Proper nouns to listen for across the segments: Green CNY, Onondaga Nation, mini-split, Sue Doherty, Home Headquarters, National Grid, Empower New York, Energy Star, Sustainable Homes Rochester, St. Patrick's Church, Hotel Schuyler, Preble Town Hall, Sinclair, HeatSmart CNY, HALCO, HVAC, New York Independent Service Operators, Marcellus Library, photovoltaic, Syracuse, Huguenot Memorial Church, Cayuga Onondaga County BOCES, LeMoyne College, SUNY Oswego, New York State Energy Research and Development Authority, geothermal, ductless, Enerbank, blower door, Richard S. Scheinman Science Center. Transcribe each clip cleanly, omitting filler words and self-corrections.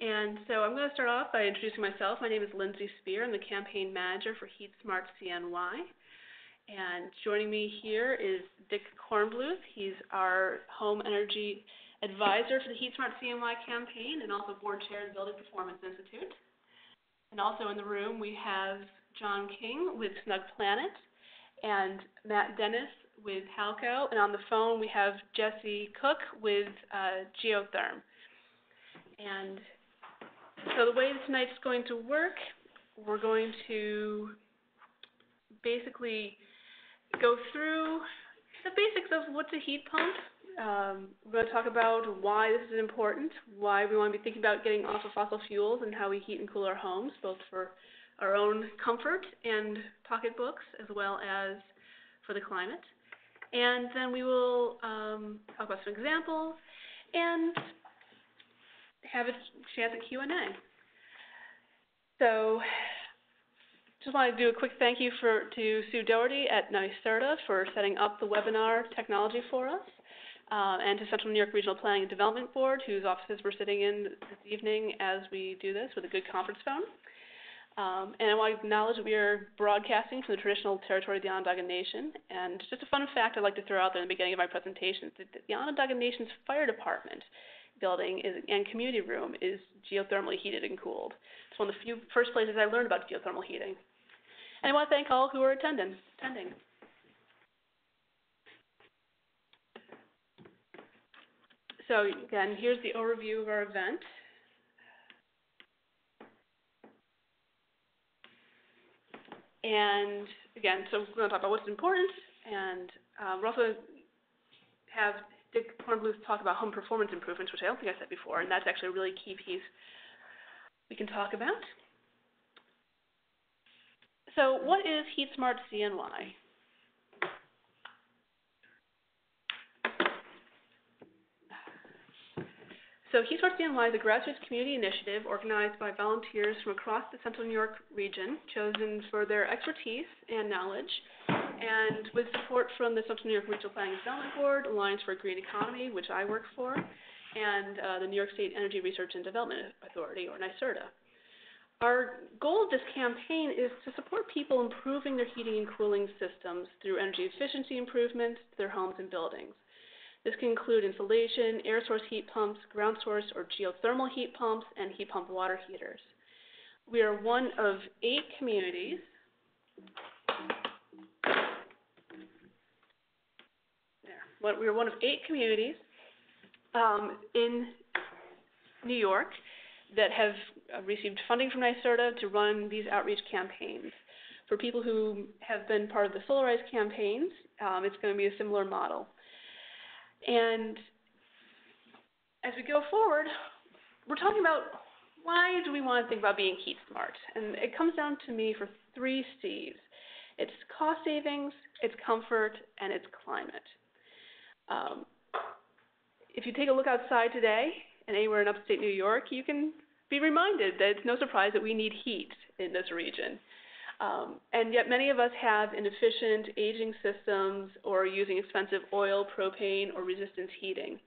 And so I'm going to start off by introducing myself. My name is Lindsay Speer. I'm the campaign manager for HeatSmart CNY. And joining me here is Dick Kornbluth. He's our home energy advisor for the HeatSmart CNY campaign and also board chair of the Building Performance Institute. And also in the room we have John King with Snug Planet and Matt Dennis with HALCO. And on the phone we have Jesse Cook with Geotherm. And so the way tonight's going to work, we're going to basically go through the basics of what's a heat pump. We're going to talk about why this is important, why we want to be thinking about getting off of fossil fuels and how we heat and cool our homes, both for our own comfort and pocketbooks as well as for the climate. And then we will talk about some examples and have a chance at Q&A. So just want to do a quick thank you to Sue Doherty at NYSERDA for setting up the webinar technology for us, and to Central New York Regional Planning and Development Board, whose offices we're sitting in this evening as we do this with a good conference phone. And I want to acknowledge that we are broadcasting from the traditional territory of the Onondaga Nation. And just a fun fact I'd like to throw out there in the beginning of my presentation, that the Onondaga Nation's fire department building and community room is geothermally heated and cooled. It's one of the few first places I learned about geothermal heating. And I want to thank all who are attending. So again, here's the overview of our event. And again, so we're going to talk about what's important, and we're also going to have Dick Kornbluth talk about home performance improvements, which I don't think I said before, and that's actually a really key piece we can talk about. So what is HeatSmart CNY? So HeatSmart CNY is a grassroots community initiative organized by volunteers from across the Central New York region, chosen for their expertise and knowledge, and with support from the Central New York Regional Planning and Development Board, Alliance for a Green Economy, which I work for, and the New York State Energy Research and Development Authority, or NYSERDA. Our goal of this campaign is to support people improving their heating and cooling systems through energy efficiency improvements to their homes and buildings. This can include insulation, air source heat pumps, ground source or geothermal heat pumps, and heat pump water heaters. We are one of 8 communities in New York that have received funding from NYSERDA to run these outreach campaigns. For people who have been part of the Solarize campaigns, it's going to be a similar model. And as we go forward, we're talking about why do we want to think about being heat smart? And it comes down to me for 3 C's. It's cost savings, it's comfort, and it's climate. If you take a look outside today and anywhere in upstate New York, you can be reminded that it's no surprise that we need heat in this region. And yet many of us have inefficient aging systems or are using expensive oil, propane, or resistance heating.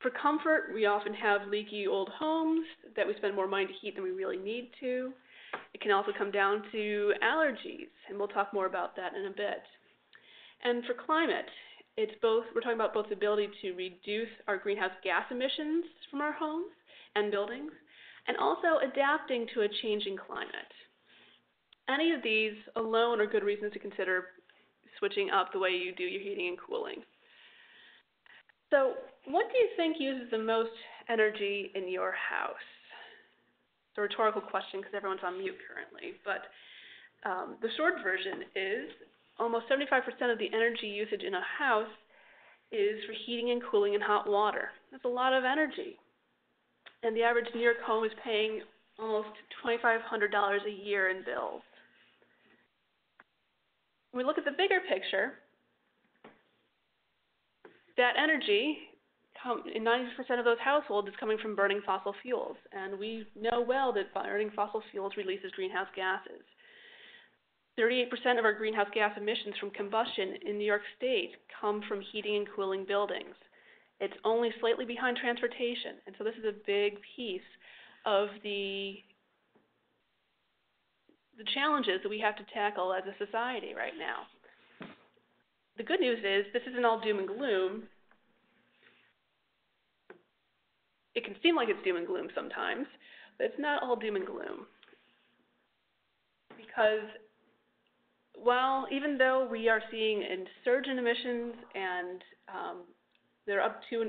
For comfort, we often have leaky old homes that we spend more money to heat than we really need to. It can also come down to allergies, and we'll talk more about that in a bit. And for climate, it's both, we're talking about both the ability to reduce our greenhouse gas emissions from our homes and buildings, and also adapting to a changing climate. Any of these alone are good reasons to consider switching up the way you do your heating and cooling. So what do you think uses the most energy in your house? It's a rhetorical question because everyone's on mute currently, but the short version is almost 75% of the energy usage in a house is for heating and cooling and hot water. That's a lot of energy. And the average New York home is paying almost $2,500 a year in bills. When we look at the bigger picture, that energy, in 90% of those households, is coming from burning fossil fuels. And we know well that burning fossil fuels releases greenhouse gases. 38% of our greenhouse gas emissions from combustion in New York State come from heating and cooling buildings. It's only slightly behind transportation. And so this is a big piece of the challenges that we have to tackle as a society right now. The good news is this isn't all doom and gloom. It can seem like it's doom and gloom sometimes, but it's not all doom and gloom. Because while even though we are seeing a surge in emissions and they're up 2.5%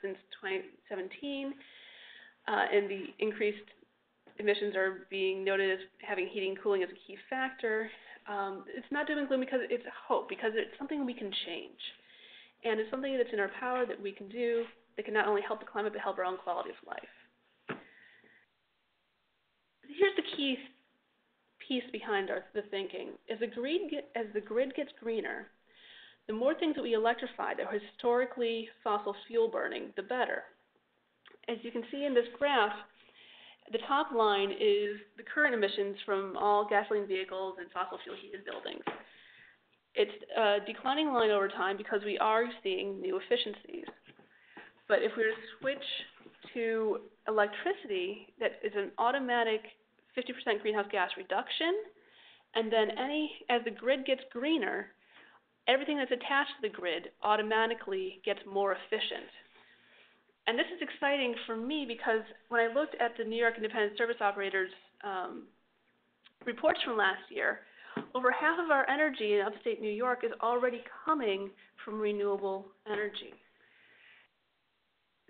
since 2017, and the increased emissions are being noted as having heating and cooling as a key factor, it's not doom and gloom because it's hope, because it's something we can change. And it's something that's in our power that we can do that can not only help the climate but help our own quality of life. Here's the key piece behind the thinking. As the grid gets greener, the more things that we electrify that are historically fossil fuel burning, the better. As you can see in this graph, the top line is the current emissions from all gasoline vehicles and fossil fuel heated buildings. It's a declining line over time because we are seeing new efficiencies. But if we were to switch to electricity, that is an automatic 50% greenhouse gas reduction, and then as the grid gets greener, everything that's attached to the grid automatically gets more efficient. And this is exciting for me because when I looked at the New York Independent Service Operators reports from last year, over half of our energy in upstate New York is already coming from renewable energy.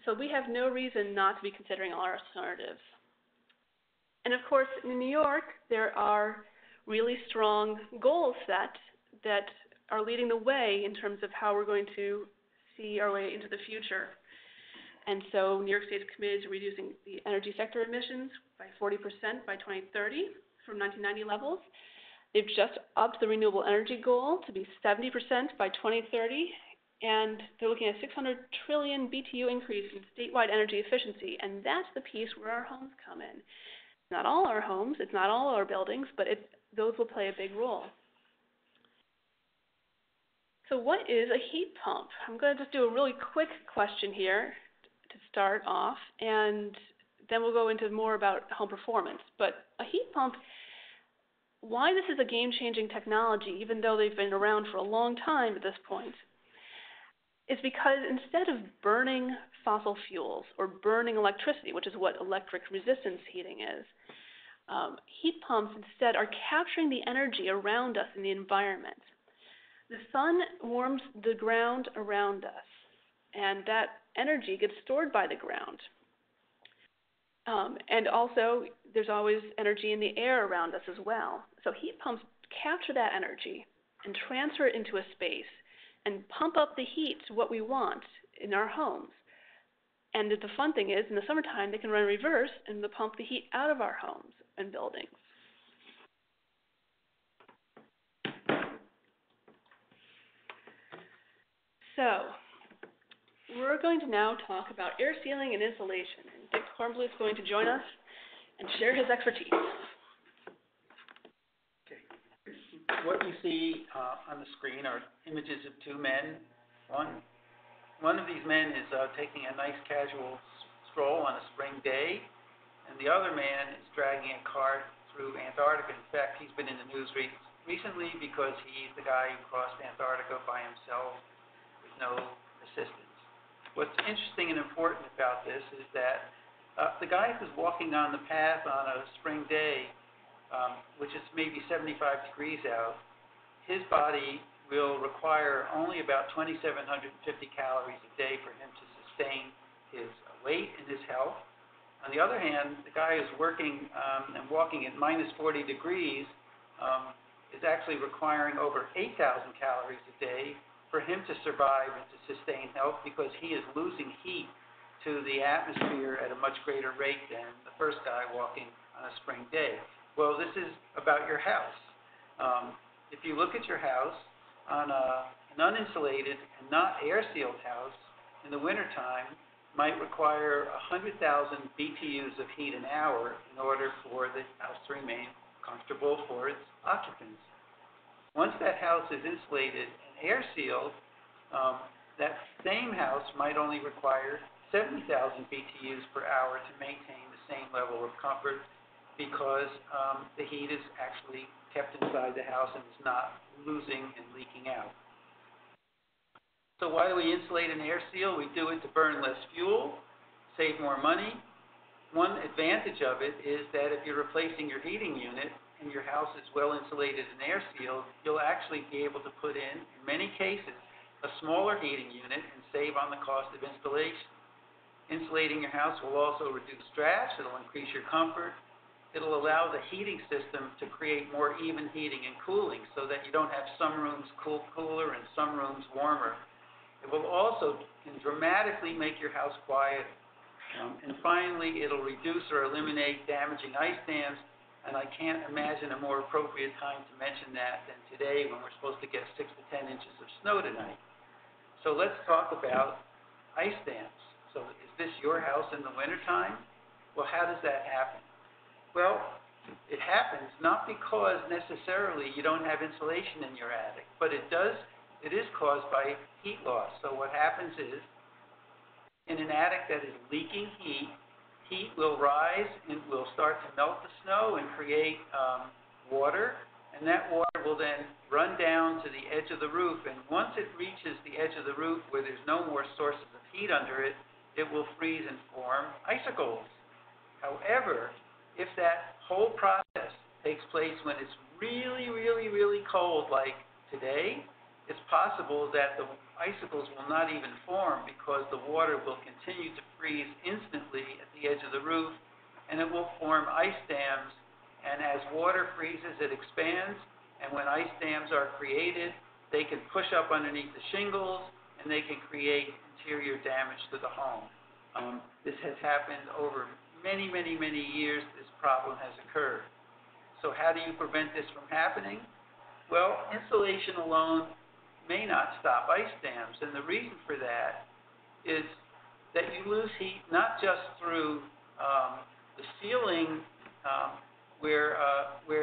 So we have no reason not to be considering our alternatives. And of course, in New York, there are really strong goals set that are leading the way in terms of how we're going to see our way into the future. And so New York State is committed to reducing the energy sector emissions by 40% by 2030 from 1990 levels. They've just upped the renewable energy goal to be 70% by 2030. And they're looking at 600 trillion BTU increase in statewide energy efficiency. And that's the piece where our homes come in. It's not all our homes, it's not all our buildings, but those will play a big role. So what is a heat pump? I'm going to just do a really quick question here to start off, and then we'll go into more about home performance. But a heat pump, why this is a game-changing technology, even though they've been around for a long time at this point, is because instead of burning fossil fuels or burning electricity, which is what electric resistance heating is, heat pumps instead are capturing the energy around us in the environment. The sun warms the ground around us, and that energy gets stored by the ground. And also, there's always energy in the air around us as well. So heat pumps capture that energy and transfer it into a space and pump up the heat to what we want in our homes. And the fun thing is, in the summertime, they can run reverse and pump the heat out of our homes and buildings. So we're going to now talk about air sealing and insulation, and Dick Kornbluth is going to join us and share his expertise. Okay. What you see on the screen are images of two men. One of these men is taking a nice casual stroll on a spring day, and the other man is dragging a cart through Antarctica. In fact, he's been in the news recently because he's the guy who crossed Antarctica by himself. No assistance. What's interesting and important about this is that the guy who's walking on the path on a spring day, which is maybe 75 degrees out, his body will require only about 2,750 calories a day for him to sustain his weight and his health. On the other hand, the guy who's working and walking at minus 40 degrees is actually requiring over 8,000 calories a day for him to survive and to sustain health, because he is losing heat to the atmosphere at a much greater rate than the first guy walking on a spring day. Well, this is about your house. If you look at your house on an uninsulated and not air-sealed house, in the wintertime might require 100,000 BTUs of heat an hour in order for the house to remain comfortable for its occupants. Once that house is insulated and air sealed, that same house might only require 70,000 BTUs per hour to maintain the same level of comfort because the heat is actually kept inside the house and is not losing and leaking out. So why do we insulate an air seal? We do it to burn less fuel, save more money. One advantage of it is that if you're replacing your heating unit and your house is well insulated and air sealed, you'll actually be able to put in many cases, a smaller heating unit and save on the cost of installation. Insulating your house will also reduce drafts, it'll increase your comfort, it'll allow the heating system to create more even heating and cooling so that you don't have some rooms cooler and some rooms warmer. It will also dramatically make your house quieter. And finally, it'll reduce or eliminate damaging ice dams, and I can't imagine a more appropriate time to mention that than today when we're supposed to get 6 to 10 inches of snow tonight. So let's talk about ice dams. So is this your house in the wintertime? Well, how does that happen? Well, it happens not because necessarily you don't have insulation in your attic, but it does. It is caused by heat loss. So what happens is, in an attic that is leaking heat, heat will rise and will start to melt the snow and create water, and that water will then run down to the edge of the roof, and once it reaches the edge of the roof where there's no more sources of heat under it, it will freeze and form icicles. However, if that whole process takes place when it's really, really, really cold, like today, it's possible that the icicles will not even form because the water will continue to freeze instantly at the edge of the roof, and it will form ice dams. And as water freezes, it expands, and when ice dams are created, they can push up underneath the shingles, and they can create interior damage to the home. This has happened over many, many, many years. This problem has occurred. So how do you prevent this from happening? Well, insulation alone may not stop ice dams, and the reason for that is that you lose heat not just through the ceiling where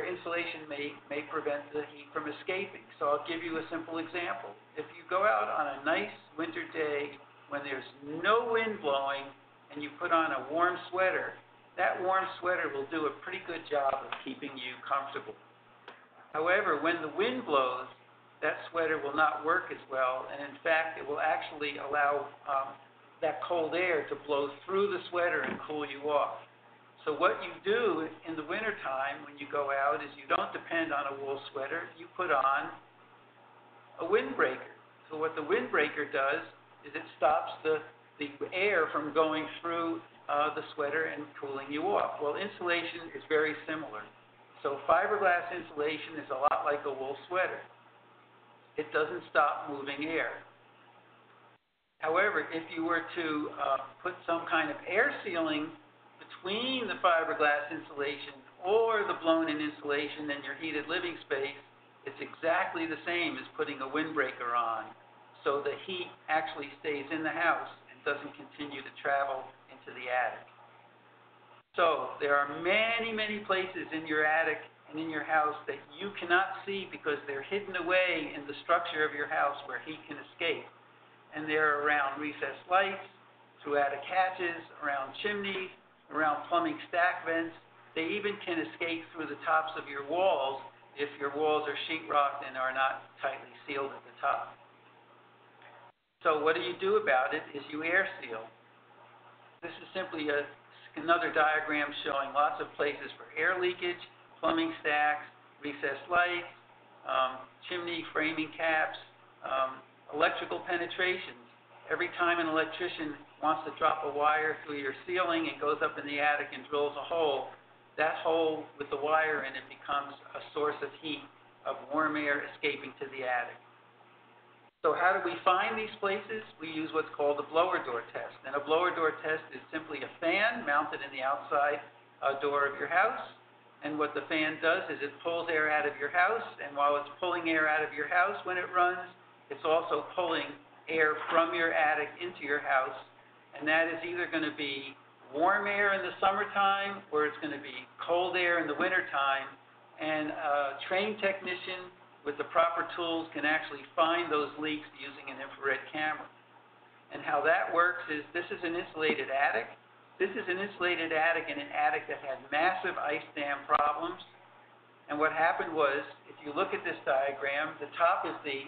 insulation may prevent the heat from escaping. So I'll give you a simple example. If you go out on a nice winter day when there's no wind blowing and you put on a warm sweater, that warm sweater will do a pretty good job of keeping you comfortable. However, when the wind blows, that sweater will not work as well, and in fact, it will actually allow that cold air to blow through the sweater and cool you off. So what you do in the wintertime when you go out is you don't depend on a wool sweater, you put on a windbreaker. So what the windbreaker does is it stops the air from going through the sweater and cooling you off. Well, insulation is very similar. So fiberglass insulation is a lot like a wool sweater. It doesn't stop moving air. However, if you were to put some kind of air sealing between the fiberglass insulation or the blown-in insulation and your heated living space, it's exactly the same as putting a windbreaker on. So the heat actually stays in the house and doesn't continue to travel into the attic. So there are many, many places in your attic and in your house that you cannot see because they're hidden away in the structure of your house where heat can escape. And they're around recessed lights, through attic hatches, around chimneys, around plumbing stack vents. They even can escape through the tops of your walls if your walls are sheetrocked and are not tightly sealed at the top. So what do you do about it is you air seal. This is simply another diagram showing lots of places for air leakage, plumbing stacks, recessed lights, chimney framing caps, electrical penetrations. Every time an electrician wants to drop a wire through your ceiling and goes up in the attic and drills a hole, that hole with the wire in it becomes a source of heat, of warm air escaping to the attic. So how do we find these places? We use what's called a blower door test. And a blower door test is simply a fan mounted in the outside door of your house. And what the fan does is it pulls air out of your house, and while it's pulling air out of your house when it runs, it's also pulling air from your attic into your house, and that is either going to be warm air in the summertime or it's going to be cold air in the wintertime, and a trained technician with the proper tools can actually find those leaks using an infrared camera. And how that works is this is an insulated attic. This is an insulated attic in an attic that had massive ice dam problems. And what happened was, if you look at this diagram, the top is the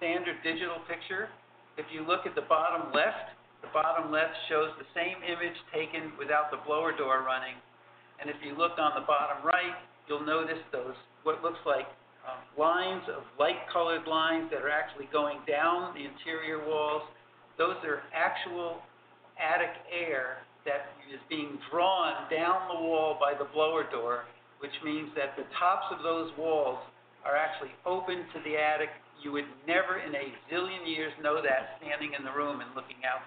standard digital picture. If you look at the bottom left shows the same image taken without the blower door running. And if you look on the bottom right, you'll notice those, what looks like lines of light-colored lines that are actually going down the interior walls. Those are actual attic air that is being drawn down the wall by the blower door, which means that the tops of those walls are actually open to the attic. You would never in a zillion years know that standing in the room and looking at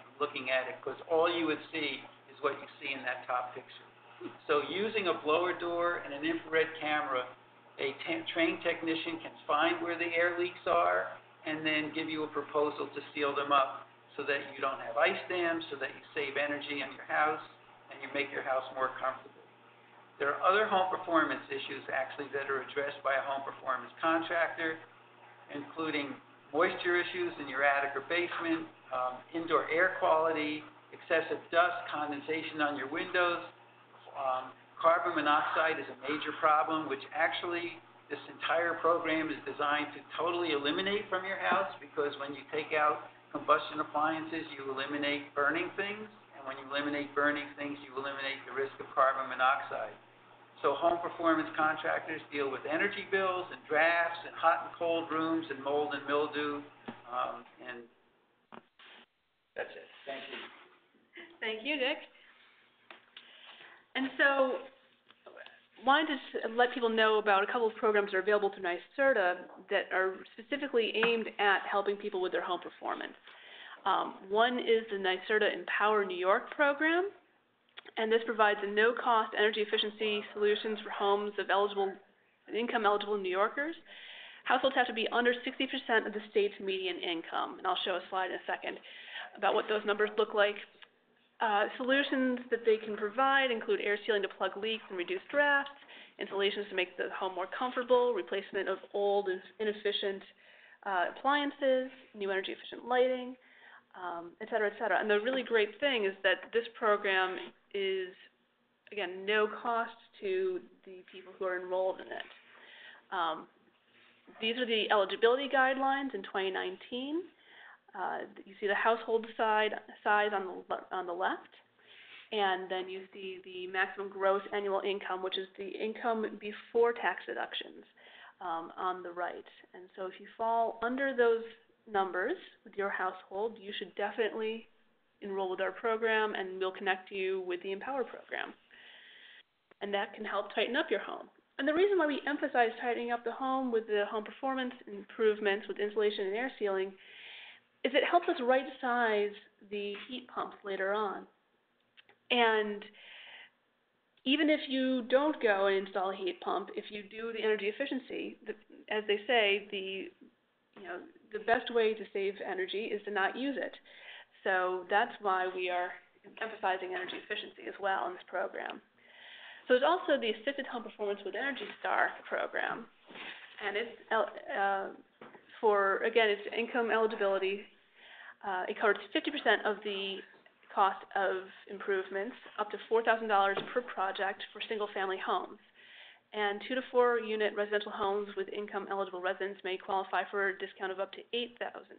it, because all you would see is what you see in that top picture. So using a blower door and an infrared camera, a trained technician can find where the air leaks are and then give you a proposal to seal them up so that you don't have ice dams, so that you save energy in your house and you make your house more comfortable. There are other home performance issues actually that are addressed by a home performance contractor, including moisture issues in your attic or basement, indoor air quality, excessive dust, condensation on your windows. Carbon monoxide is a major problem, which actually this entire program is designed to totally eliminate from your house, because when you take out combustion appliances, you eliminate burning things, and when you eliminate burning things, you eliminate the risk of carbon monoxide. So home performance contractors deal with energy bills and drafts and hot and cold rooms and mold and mildew, and that's it. Thank you. Thank you, Dick. And so wanted to let people know about a couple of programs that are available through NYSERDA that are specifically aimed at helping people with their home performance. One is the NYSERDA Empower New York program, and this provides a no-cost energy efficiency solutions for homes of income-eligible New Yorkers. Households have to be under 60% of the state's median income, and I'll show a slide in a second about what those numbers look like. Solutions that they can provide include air sealing to plug leaks and reduce drafts, installations to make the home more comfortable, replacement of old and inefficient appliances, new energy efficient lighting, et cetera, et cetera. And the really great thing is that this program is, again, no cost to the people who are enrolled in it. These are the eligibility guidelines in 2019. You see the household size on the left, and then you see the maximum gross annual income, which is the income before tax deductions, on the right. And so if you fall under those numbers with your household, you should definitely enroll with our program, and we'll connect you with the Empower program. And that can help tighten up your home. And the reason why we emphasize tightening up the home with the home performance improvements with insulation and air sealing is it helps us right-size the heat pumps later on. And even if you don't go and install a heat pump, if you do the energy efficiency, as they say, the best way to save energy is to not use it. So that's why we are emphasizing energy efficiency as well in this program. So there's also the Assisted Home Performance with Energy Star program, and it's it's income eligibility. It covers 50% of the cost of improvements, up to $4,000 per project for single-family homes. And 2 to 4 unit residential homes with income-eligible residents may qualify for a discount of up to $8,000.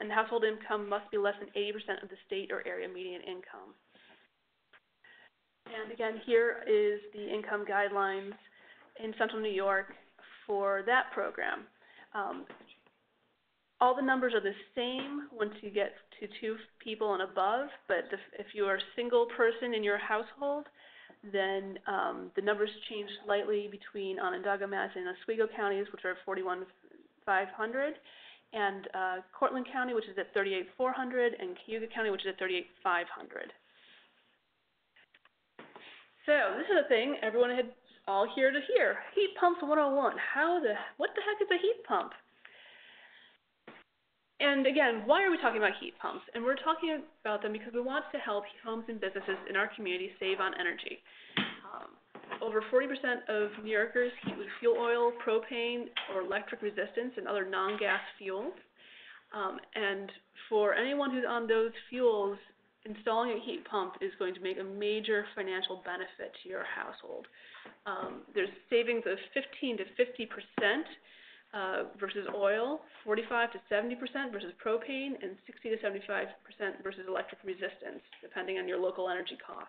And household income must be less than 80% of the state or area median income. And again, here is the income guidelines in Central New York for that program. All the numbers are the same once you get to 2 people and above, but if you are a single person in your household, then the numbers change slightly between Onondaga, Madison, and Oswego counties, which are 41,500, and Cortland County, which is at 38,400, and Cayuga County, which is at 38,500. So this is a thing everyone had all here to hear. Heat pumps 101. What the heck is a heat pump? And again, why are we talking about heat pumps? And we're talking about them because we want to help homes and businesses in our community save on energy. Over 40% of New Yorkers heat with fuel oil, propane, or electric resistance and other non-gas fuels. And for anyone who's on those fuels, installing a heat pump is going to make a major financial benefit to your household. There's savings of 15% to 50% versus oil, 45% to 70% versus propane, and 60% to 75% versus electric resistance, depending on your local energy costs.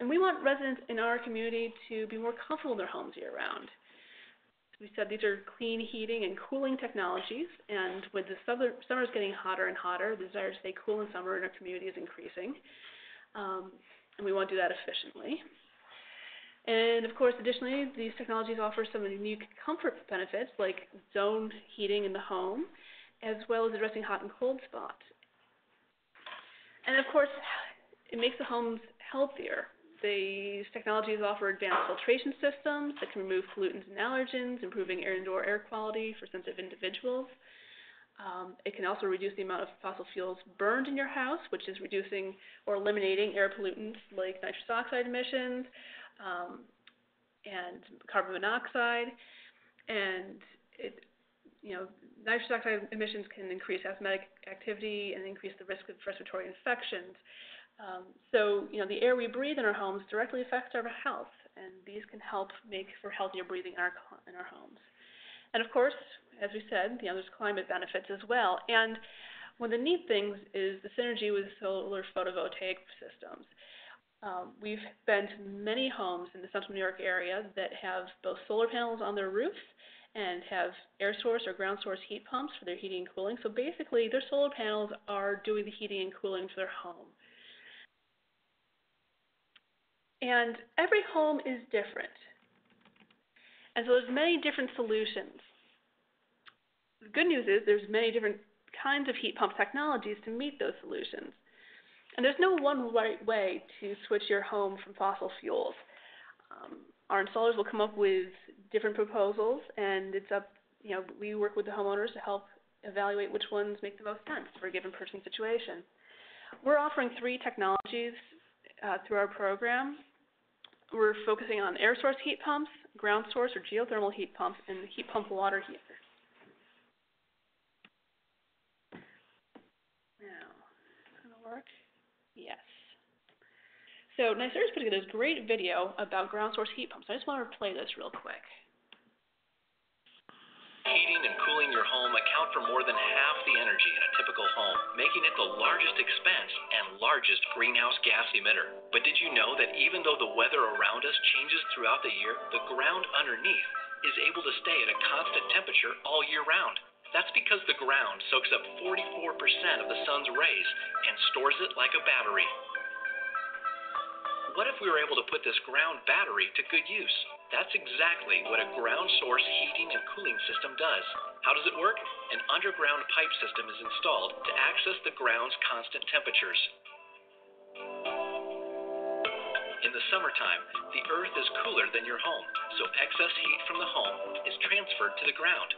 And we want residents in our community to be more comfortable in their homes year-round. We said these are clean heating and cooling technologies, and with the summers getting hotter and hotter, the desire to stay cool in summer in our community is increasing, and we want to do that efficiently. And of course, additionally, these technologies offer some unique comfort benefits like zone heating in the home, as well as addressing hot and cold spots. And of course, it makes the homes healthier. These technologies offer advanced filtration systems that can remove pollutants and allergens, improving indoor air quality for sensitive individuals. It can also reduce the amount of fossil fuels burned in your house, which is reducing or eliminating air pollutants like nitrous oxide emissions and carbon monoxide. And nitrous oxide emissions can increase asthmatic activity and increase the risk of respiratory infections. So the air we breathe in our homes directly affects our health, and these can help make for healthier breathing in our homes. And of course, as we said, there's climate benefits as well. And one of the neat things is the synergy with solar photovoltaic systems. We've been to many homes in the Central New York area that have both solar panels on their roofs and have air source or ground source heat pumps for their heating and cooling. So basically, their solar panels are doing the heating and cooling for their home. And every home is different. And so there's many different solutions. The good news is there's many different kinds of heat pump technologies to meet those solutions. And there's no one right way to switch your home from fossil fuels. Our installers will come up with different proposals, and it's up, we work with the homeowners to help evaluate which ones make the most sense for a given person's situation. We're offering 3 technologies through our program. We're focusing on air source heat pumps, ground source or geothermal heat pumps, and heat pump water heaters. Now, is that gonna work? Yes. So NYSERDA is putting this great video about ground source heat pumps. I just want to play this real quick. Heating and cooling your home account for more than half the energy in a typical home, making it the largest expense and largest greenhouse gas emitter. But did you know that even though the weather around us changes throughout the year, the ground underneath is able to stay at a constant temperature all year round? That's because the ground soaks up 44% of the sun's rays and stores it like a battery. What if we were able to put this ground battery to good use? That's exactly what a ground source heating and cooling system does. How does it work? An underground pipe system is installed to access the ground's constant temperatures. In the summertime, the earth is cooler than your home, so excess heat from the home is transferred to the ground.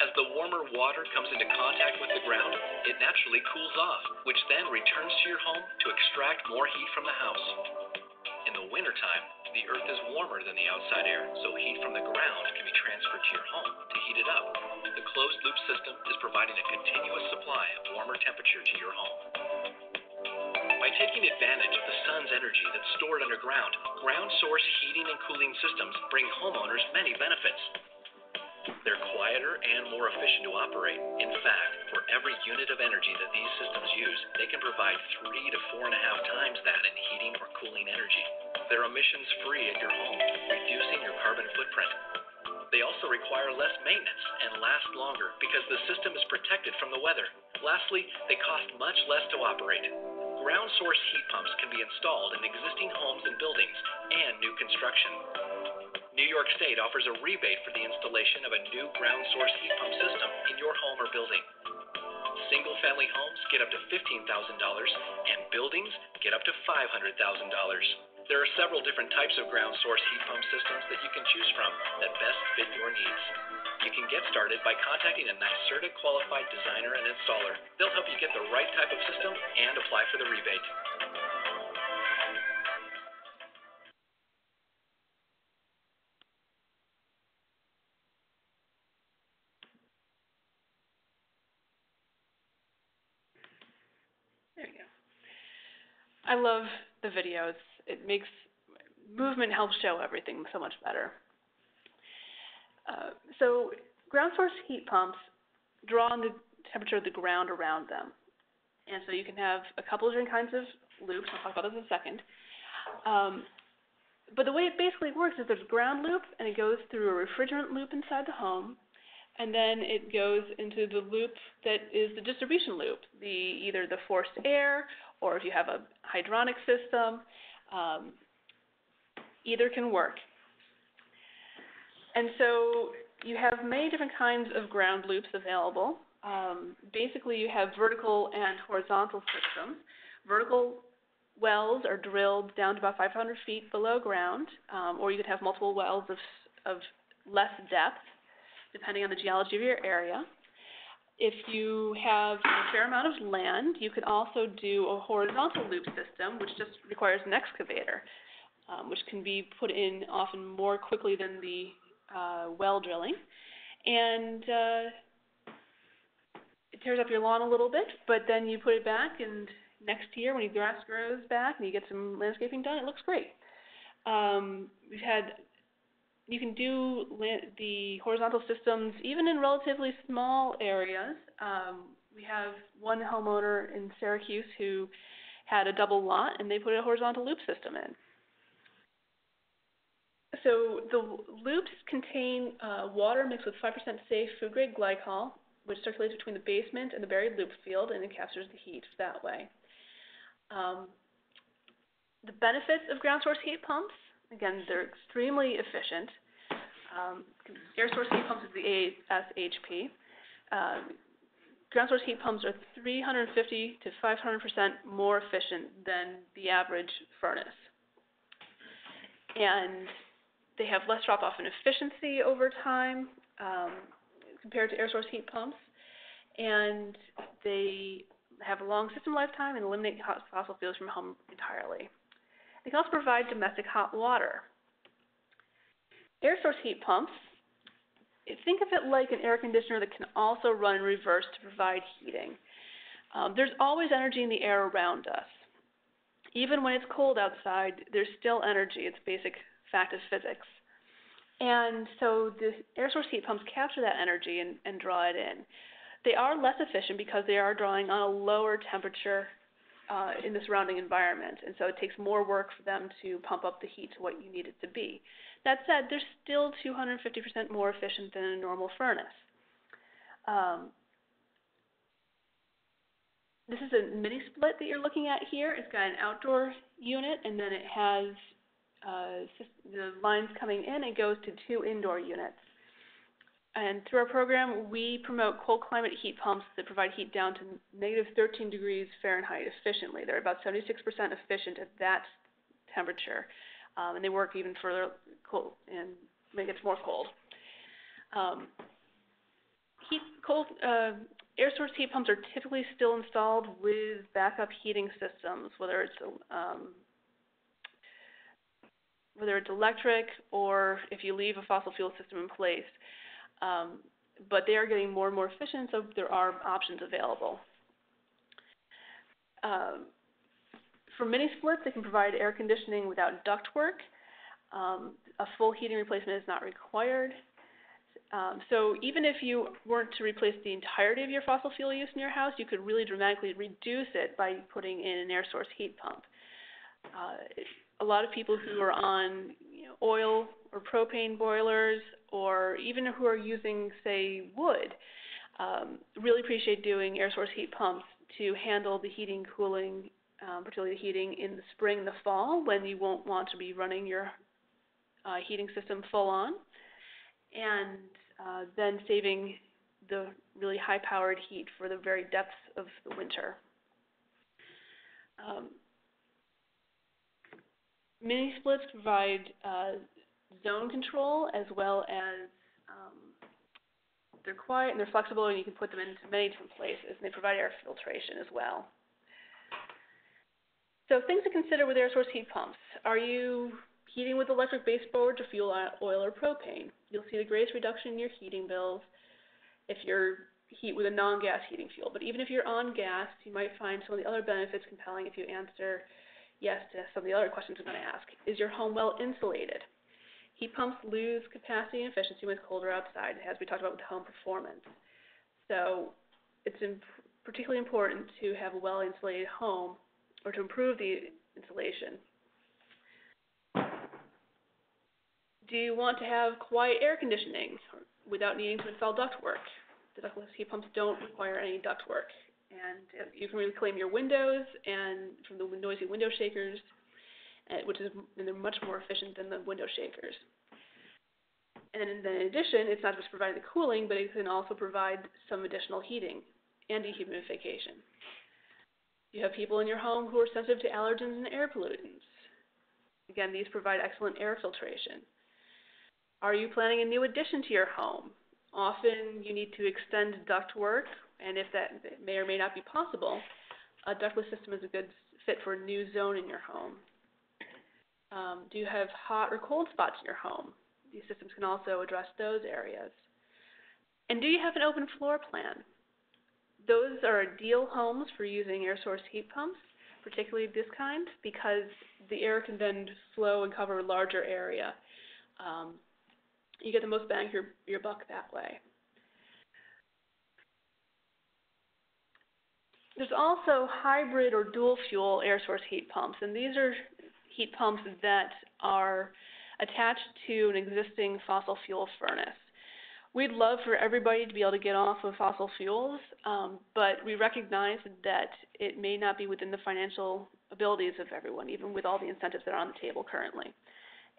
As the warmer water comes into contact with the ground, it naturally cools off, which then returns to your home to extract more heat from the house. In the wintertime, the earth is warmer than the outside air, so heat from the ground can be transferred to your home to heat it up. The closed-loop system is providing a continuous supply of warmer temperature to your home. By taking advantage of the sun's energy that's stored underground, ground-source heating and cooling systems bring homeowners many benefits. They're quieter and more efficient to operate. In fact, for every unit of energy that these systems use, they can provide 3 to 4.5 times that in heating or cooling energy. They're emissions-free at your home, reducing your carbon footprint. They also require less maintenance and last longer because the system is protected from the weather. Lastly, they cost much less to operate. Ground source heat pumps can be installed in existing homes and buildings and new construction. New York State offers a rebate for the installation of a new ground source heat pump system in your home or building. Single-family homes get up to $15,000, and buildings get up to $500,000. There are several different types of ground source heat pump systems that you can choose from that best fit your needs. You can get started by contacting a NYSERDA qualified designer and installer. They'll help you get the right type of system and apply for the rebate. I love the videos. It makes, movement helps show everything so much better. So ground source heat pumps draw on the temperature of the ground around them. And so you can have a couple of different kinds of loops. I'll talk about those in a second. But the way it basically works is there's a ground loop, and it goes through a refrigerant loop inside the home, and then it goes into the loop that is the distribution loop, the either the forced air or if you have a hydronic system, either can work. And so you have many different kinds of ground loops available. Basically, you have vertical and horizontal systems. Vertical wells are drilled down to about 500 feet below ground, or you could have multiple wells of less depth, depending on the geology of your area. If you have a fair amount of land, you could also do a horizontal loop system, which just requires an excavator, which can be put in often more quickly than the well drilling. And it tears up your lawn a little bit, but then you put it back, and next year when your grass grows back and you get some landscaping done, it looks great. You can do the horizontal systems even in relatively small areas. We have one homeowner in Syracuse who had a double lot, and they put a horizontal loop system in. So the loops contain water mixed with 5% safe food-grade glycol, which circulates between the basement and the buried loop field, and it captures the heat that way. The benefits of ground source heat pumps, again, they're extremely efficient. Air source heat pumps is the ASHP. Ground source heat pumps are 350 to 500% more efficient than the average furnace. And they have less drop-off in efficiency over time compared to air source heat pumps. And they have a long system lifetime and eliminate fossil fuels from home entirely. They can also provide domestic hot water. Air source heat pumps, think of it like an air conditioner that can also run in reverse to provide heating. There's always energy in the air around us. Even when it's cold outside, there's still energy. It's a basic fact of physics. And so the air source heat pumps capture that energy and draw it in. They are less efficient because they are drawing on a lower temperature in the surrounding environment, and so it takes more work for them to pump up the heat to what you need it to be. That said, they're still 250% more efficient than a normal furnace. This is a mini split that you're looking at here. It's got an outdoor unit, and then it has the lines coming in. It goes to two indoor units. And through our program, we promote cold climate heat pumps that provide heat down to negative 13 degrees Fahrenheit efficiently. They're about 76% efficient at that temperature, and they work even further cold and when it gets more cold. Air source heat pumps are typically still installed with backup heating systems, whether it's electric or if you leave a fossil fuel system in place. But they are getting more and more efficient, so there are options available. For mini splits, they can provide air conditioning without ductwork. A full heating replacement is not required. So even if you weren't to replace the entirety of your fossil fuel use in your house, you could really dramatically reduce it by putting in an air source heat pump. A lot of people who are on oil or propane boilers, or even who are using, say, wood, really appreciate doing air source heat pumps to handle the heating, cooling, particularly the heating in the spring and the fall, when you won't want to be running your heating system full on, and then saving the really high-powered heat for the very depths of the winter. Mini splits provide zone control, as well as they're quiet and they're flexible, and you can put them into many different places, and they provide air filtration as well. So things to consider with air source heat pumps. Are you heating with electric baseboards or fuel oil or propane? You'll see the greatest reduction in your heating bills if you're heat with a non-gas heating fuel. But even if you're on gas, you might find some of the other benefits compelling if you answer yes to some of the other questions I'm going to ask. Is your home well insulated? Heat pumps lose capacity and efficiency when it's colder outside, as we talked about with the home performance. So it's particularly important to have a well-insulated home or to improve the insulation. Do you want to have quiet air conditioning without needing to install ductwork? The ductless heat pumps don't require any ductwork, and you can reclaim your windows and from the noisy window shakers, which is, and they're much more efficient than the window shakers. And then in addition, it's not just providing the cooling, but it can also provide some additional heating and dehumidification. You have people in your home who are sensitive to allergens and air pollutants. Again, these provide excellent air filtration. Are you planning a new addition to your home? Often you need to extend ductwork, and if that may or may not be possible, a ductless system is a good fit for a new zone in your home. Do you have hot or cold spots in your home? These systems can also address those areas. And do you have an open floor plan? Those are ideal homes for using air source heat pumps, particularly this kind, because the air can then flow and cover a larger area. You get the most bang for your buck that way. There's also hybrid or dual fuel air source heat pumps, and these are heat pumps that are attached to an existing fossil fuel furnace. We'd love for everybody to be able to get off of fossil fuels, but we recognize that it may not be within the financial abilities of everyone, even with all the incentives that are on the table currently.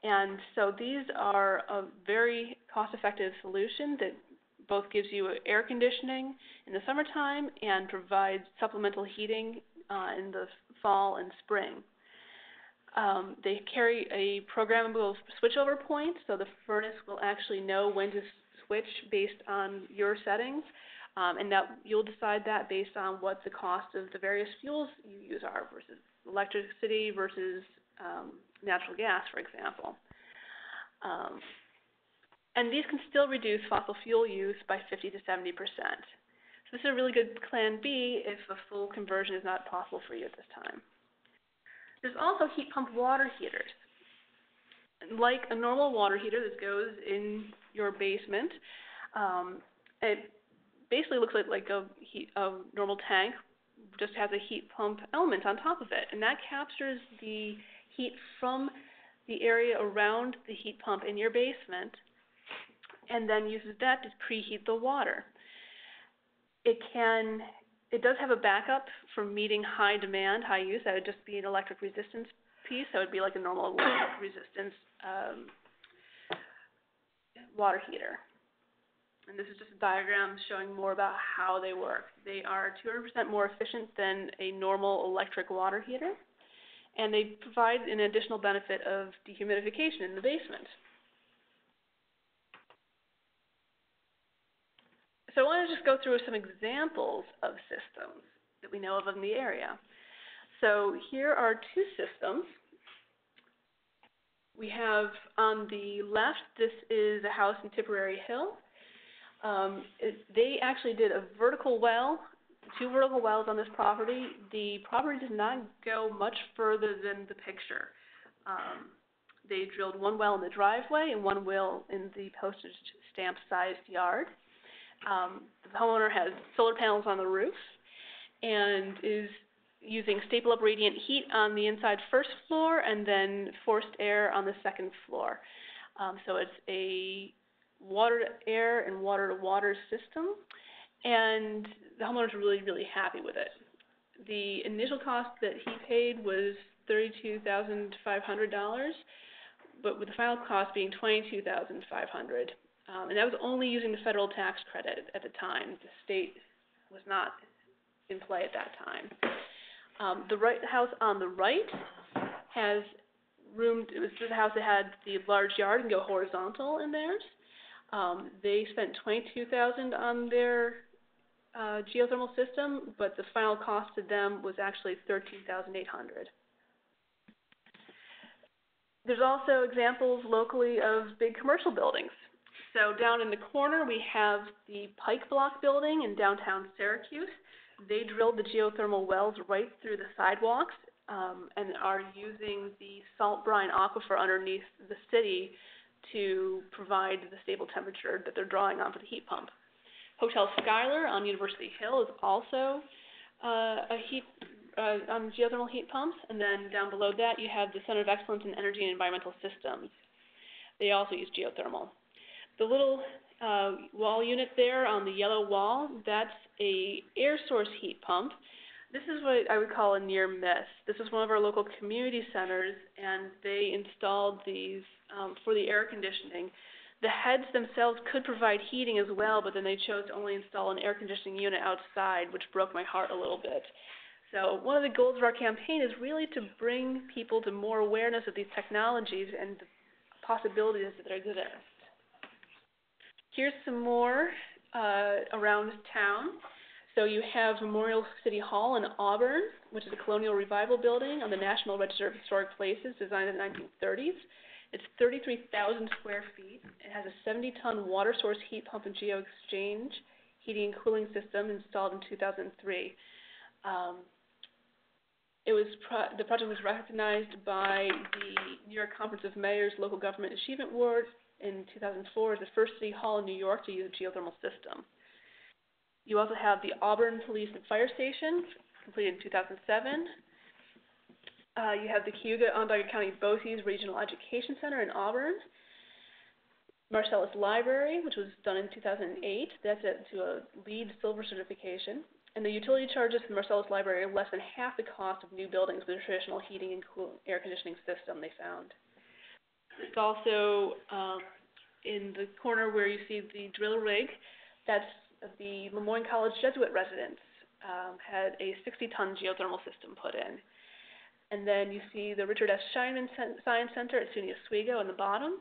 And so these are a very cost-effective solution that both gives you air conditioning in the summertime and provides supplemental heating in the fall and spring. They carry a programmable switchover point, so the furnace will actually know when to switch based on your settings, and that you'll decide that based on what the cost of the various fuels you use are versus electricity versus natural gas, for example. And these can still reduce fossil fuel use by 50% to 70%. So this is a really good plan B if a full conversion is not possible for you at this time. There's also heat pump water heaters. Like a normal water heater that goes in your basement, it basically looks like a normal tank, just has a heat pump element on top of it, and that captures the heat from the area around the heat pump in your basement and then uses that to preheat the water. It does have a backup for meeting high demand, high use. That would just be an electric resistance piece. That would be like a normal electric resistance water heater. And this is just a diagram showing more about how they work. They are 200% more efficient than a normal electric water heater, and they provide an additional benefit of dehumidification in the basement. So I want to just go through some examples of systems that we know of in the area. So here are two systems. We have on the left, this is a house in Tipperary Hill. They actually did a vertical well, two vertical wells on this property. The property did not go much further than the picture. They drilled one well in the driveway and one well in the postage stamp sized yard. The homeowner has solar panels on the roof and is using staple up radiant heat on the inside first floor and then forced air on the second floor. So it's a water to air and water to water system, and the homeowners are really, really happy with it. The initial cost that he paid was $32,500, but with the final cost being $22,500. And that was only using the federal tax credit at the time. The state was not in play at that time. The house on the right has room. It was the house that had the large yard and go horizontal in theirs. They spent $22,000 on their geothermal system, but the final cost to them was actually $13,800. There's also examples locally of big commercial buildings. So down in the corner, we have the Pike Block Building in downtown Syracuse. They drilled the geothermal wells right through the sidewalks and are using the salt brine aquifer underneath the city to provide the stable temperature that they're drawing on for the heat pump. Hotel Schuyler on University Hill is also on geothermal heat pumps, and then down below that you have the Center of Excellence in Energy and Environmental Systems. They also use geothermal. The little wall unit there on the yellow wall, that's a air source heat pump. This is what I would call a near miss. This is one of our local community centers, and they installed these for the air conditioning. The heads themselves could provide heating as well, but then they chose to only install an air conditioning unit outside, which broke my heart a little bit. So one of the goals of our campaign is really to bring people to more awareness of these technologies and the possibilities that exist. Here's some more around town. So you have Memorial City Hall in Auburn, which is a colonial revival building on the National Register of Historic Places, designed in the 1930s. It's 33,000 square feet. It has a 70-ton water source heat pump and geoexchange heating and cooling system installed in 2003. The project was recognized by the New York Conference of Mayors Local Government Achievement Award in 2004 as the first city hall in New York to use a geothermal system. You also have the Auburn Police and Fire Station, completed in 2007. You have the Cayuga Onondaga County BOCES Regional Education Center in Auburn. Marcellus Library, which was done in 2008. That's to a LEED Silver certification. And the utility charges for the Marcellus Library are less than half the cost of new buildings with a traditional heating and cooling air conditioning system, they found. It's also in the corner where you see the drill rig. That's the LeMoyne College Jesuit residence, had a 60-ton geothermal system put in. And then you see the Richard S. Scheinman Science Center at SUNY Oswego on the bottom.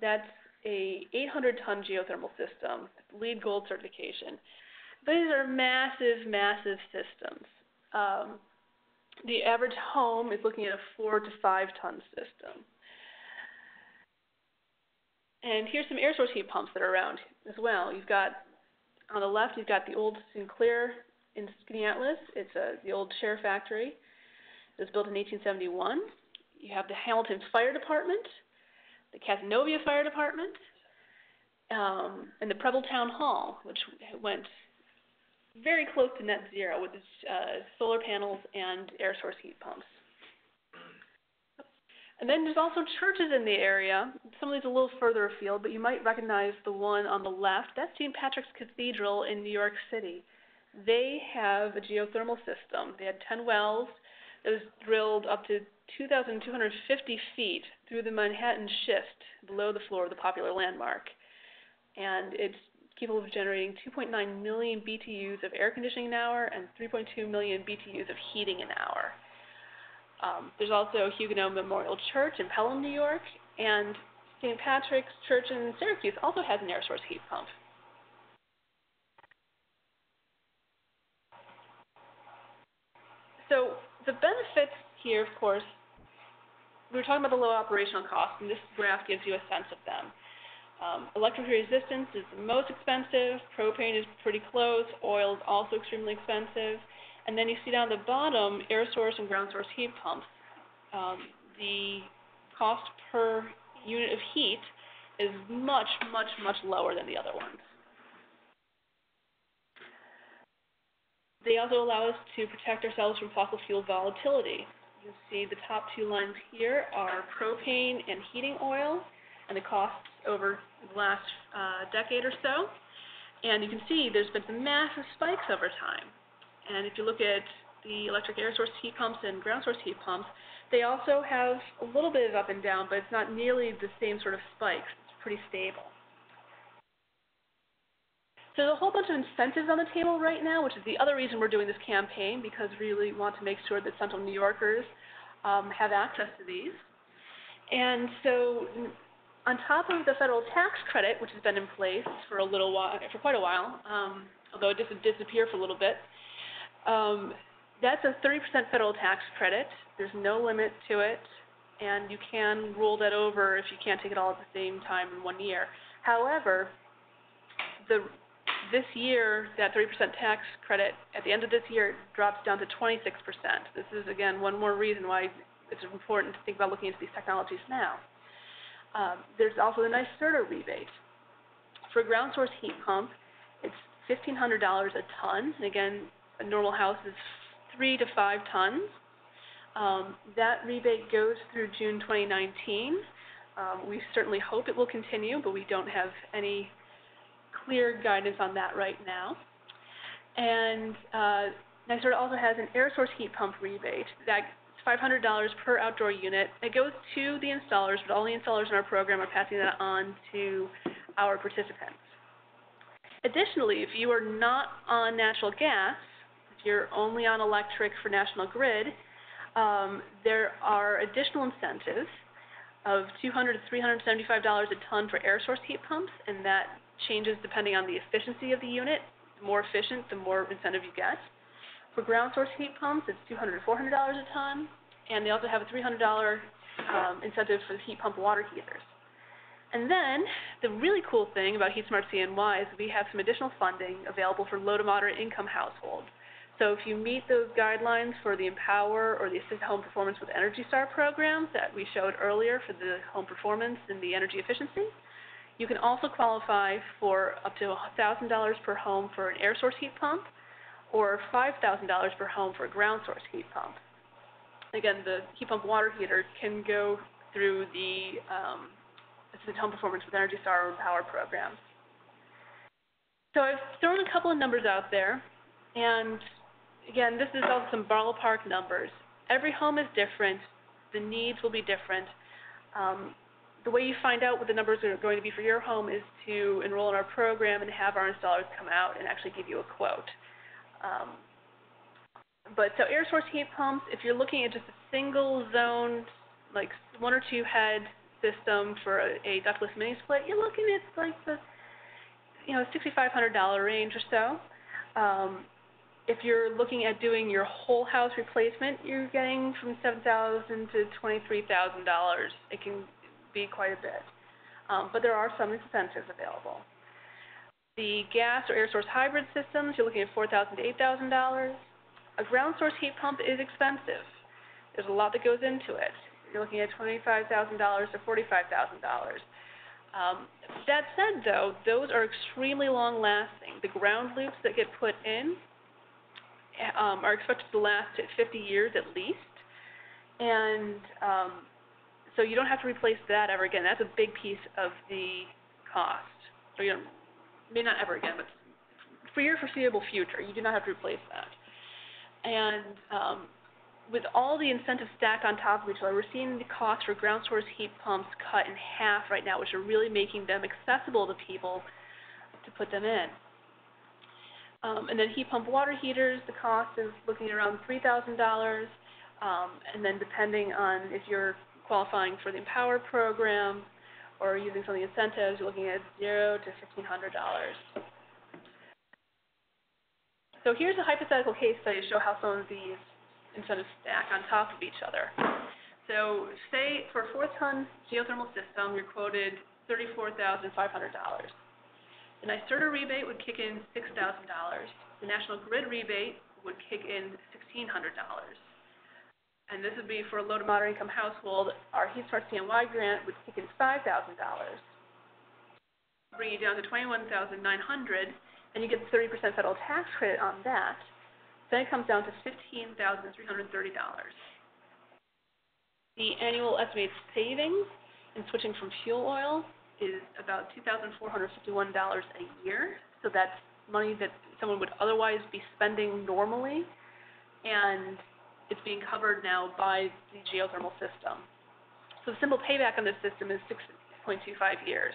That's a 800-ton geothermal system, LEED Gold certification. These are massive, massive systems. The average home is looking at a 4 to 5 ton system. And here's some air source heat pumps that are around as well. You've got, on the left, you've got the old Sinclair in Skaneateles. It's the old chair factory. It was built in 1871. You have the Hamilton Fire Department, the Cazenovia Fire Department, and the Preble Town Hall, which went very close to net zero with its solar panels and air source heat pumps. And then there's also churches in the area. Some of these are a little further afield, but you might recognize the one on the left. That's St. Patrick's Cathedral in New York City. They have a geothermal system. They had 10 wells. It was drilled up to 2,250 feet through the Manhattan Schist below the floor of the popular landmark. And it's capable of generating 2.9 million BTUs of air conditioning an hour and 3.2 million BTUs of heating an hour. There's also Huguenot Memorial Church in Pelham, New York, and St. Patrick's Church in Syracuse also has an air source heat pump. So the benefits here, of course, we were talking about the low operational costs, and this graph gives you a sense of them. Electric resistance is the most expensive, propane is pretty close, oil is also extremely expensive. And then you see down the bottom, air source and ground source heat pumps. The cost per unit of heat is much, much, much lower than the other ones. They also allow us to protect ourselves from fossil fuel volatility. You can see the top two lines here are propane and heating oil and the costs over the last decade or so. And you can see there's been some massive spikes over time. And if you look at the electric air source heat pumps and ground source heat pumps, they also have a little bit of up and down, but it's not nearly the same sort of spikes. It's pretty stable. So there's a whole bunch of incentives on the table right now, which is the other reason we're doing this campaign, because we really want to make sure that Central New Yorkers have access to these. And so on top of the federal tax credit, which has been in place for a little while, for quite a while, although it did disappear for a little bit, that's a 30% federal tax credit. There's no limit to it, and you can roll that over if you can't take it all at the same time in one year. However, the this year, that 30% tax credit at the end of this year drops down to 26%. This is, again, one more reason why it's important to think about looking into these technologies now. There's also the NYSERDA rebate. For a ground source heat pump, it's $1,500 a ton. And again, a normal house is 3 to 5 tons. That rebate goes through June 2019. We certainly hope it will continue, but we don't have any clear guidance on that right now. And NYSERDA also has an air source heat pump rebate. That's $500 per outdoor unit. It goes to the installers, but all the installers in our program are passing that on to our participants. Additionally, if you are not on natural gas, if you're only on electric for National Grid, there are additional incentives of $200 to $375 a ton for air source heat pumps, and that changes depending on the efficiency of the unit. The more efficient, the more incentive you get. For ground source heat pumps, it's $200 to $400 a ton, and they also have a $300 incentive for the heat pump water heaters. And then the really cool thing about HeatSmart CNY is we have some additional funding available for low to moderate income households. So if you meet those guidelines for the Empower or the Assist Home Performance with Energy Star programs that we showed earlier for the home performance and the energy efficiency, you can also qualify for up to $1,000 per home for an air source heat pump or $5,000 per home for a ground source heat pump. Again, the heat pump water heater can go through the Assist Home Performance with Energy Star or Empower programs. So I've thrown a couple of numbers out there, and again, this is also some ballpark numbers. Every home is different. The needs will be different. The way you find out what the numbers are going to be for your home is to enroll in our program and have our installers come out and actually give you a quote. So air source heat pumps, if you're looking at just a single zone, like 1 or 2 head system for a ductless mini split, you're looking at like the, $6,500 range or so. If you're looking at doing your whole house replacement, you're getting from $7,000 to $23,000. It can be quite a bit, but there are some incentives available. The gas or air source hybrid systems, you're looking at $4,000 to $8,000. A ground source heat pump is expensive. There's a lot that goes into it. You're looking at $25,000 to $45,000. That said, though, those are extremely long-lasting. The ground loops that get put in are expected to last 50 years at least, and so you don't have to replace that ever again. That's a big piece of the cost. So you don't, maybe not ever again, but for your foreseeable future, you do not have to replace that. And with all the incentives stacked on top of each other, we're seeing the cost for ground source heat pumps cut in half right now, which are really making them accessible to people to put them in. And then heat pump water heaters, the cost is looking at around $3,000. And then depending on if you're qualifying for the Empower program or using some of the incentives, you're looking at $0 to $1,500. So here's a hypothetical case study to show how some of these incentives stack on top of each other. So say for a 4-ton geothermal system, you're quoted $34,500. The NYSERDA rebate would kick in $6,000. The National Grid rebate would kick in $1,600. And this would be for a low to moderate income household. Our HeatSmart CNY grant would kick in $5,000. Bring you down to $21,900, and you get the 30% federal tax credit on that. Then it comes down to $15,330. The annual estimated savings in switching from fuel oil is about $2,451 a year. So that's money that someone would otherwise be spending normally, and it's being covered now by the geothermal system. So the simple payback on this system is 6.25 years.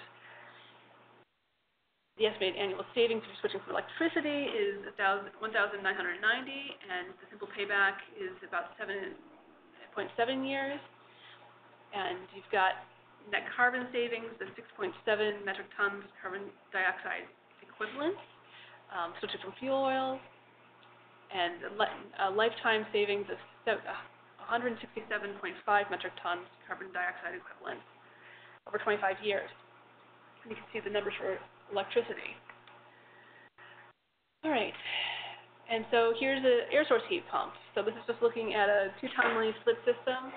The estimated annual savings for switching from electricity is $1,990, and the simple payback is about 7.7 years. And you've got net carbon savings of 6.7 metric tons carbon dioxide equivalent, switching from fuel oil, and a lifetime savings of 167.5 metric tons carbon dioxide equivalent over 25 years. And you can see the numbers for electricity. All right. And so here's an air source heat pump. So this is just looking at a two-timely split system.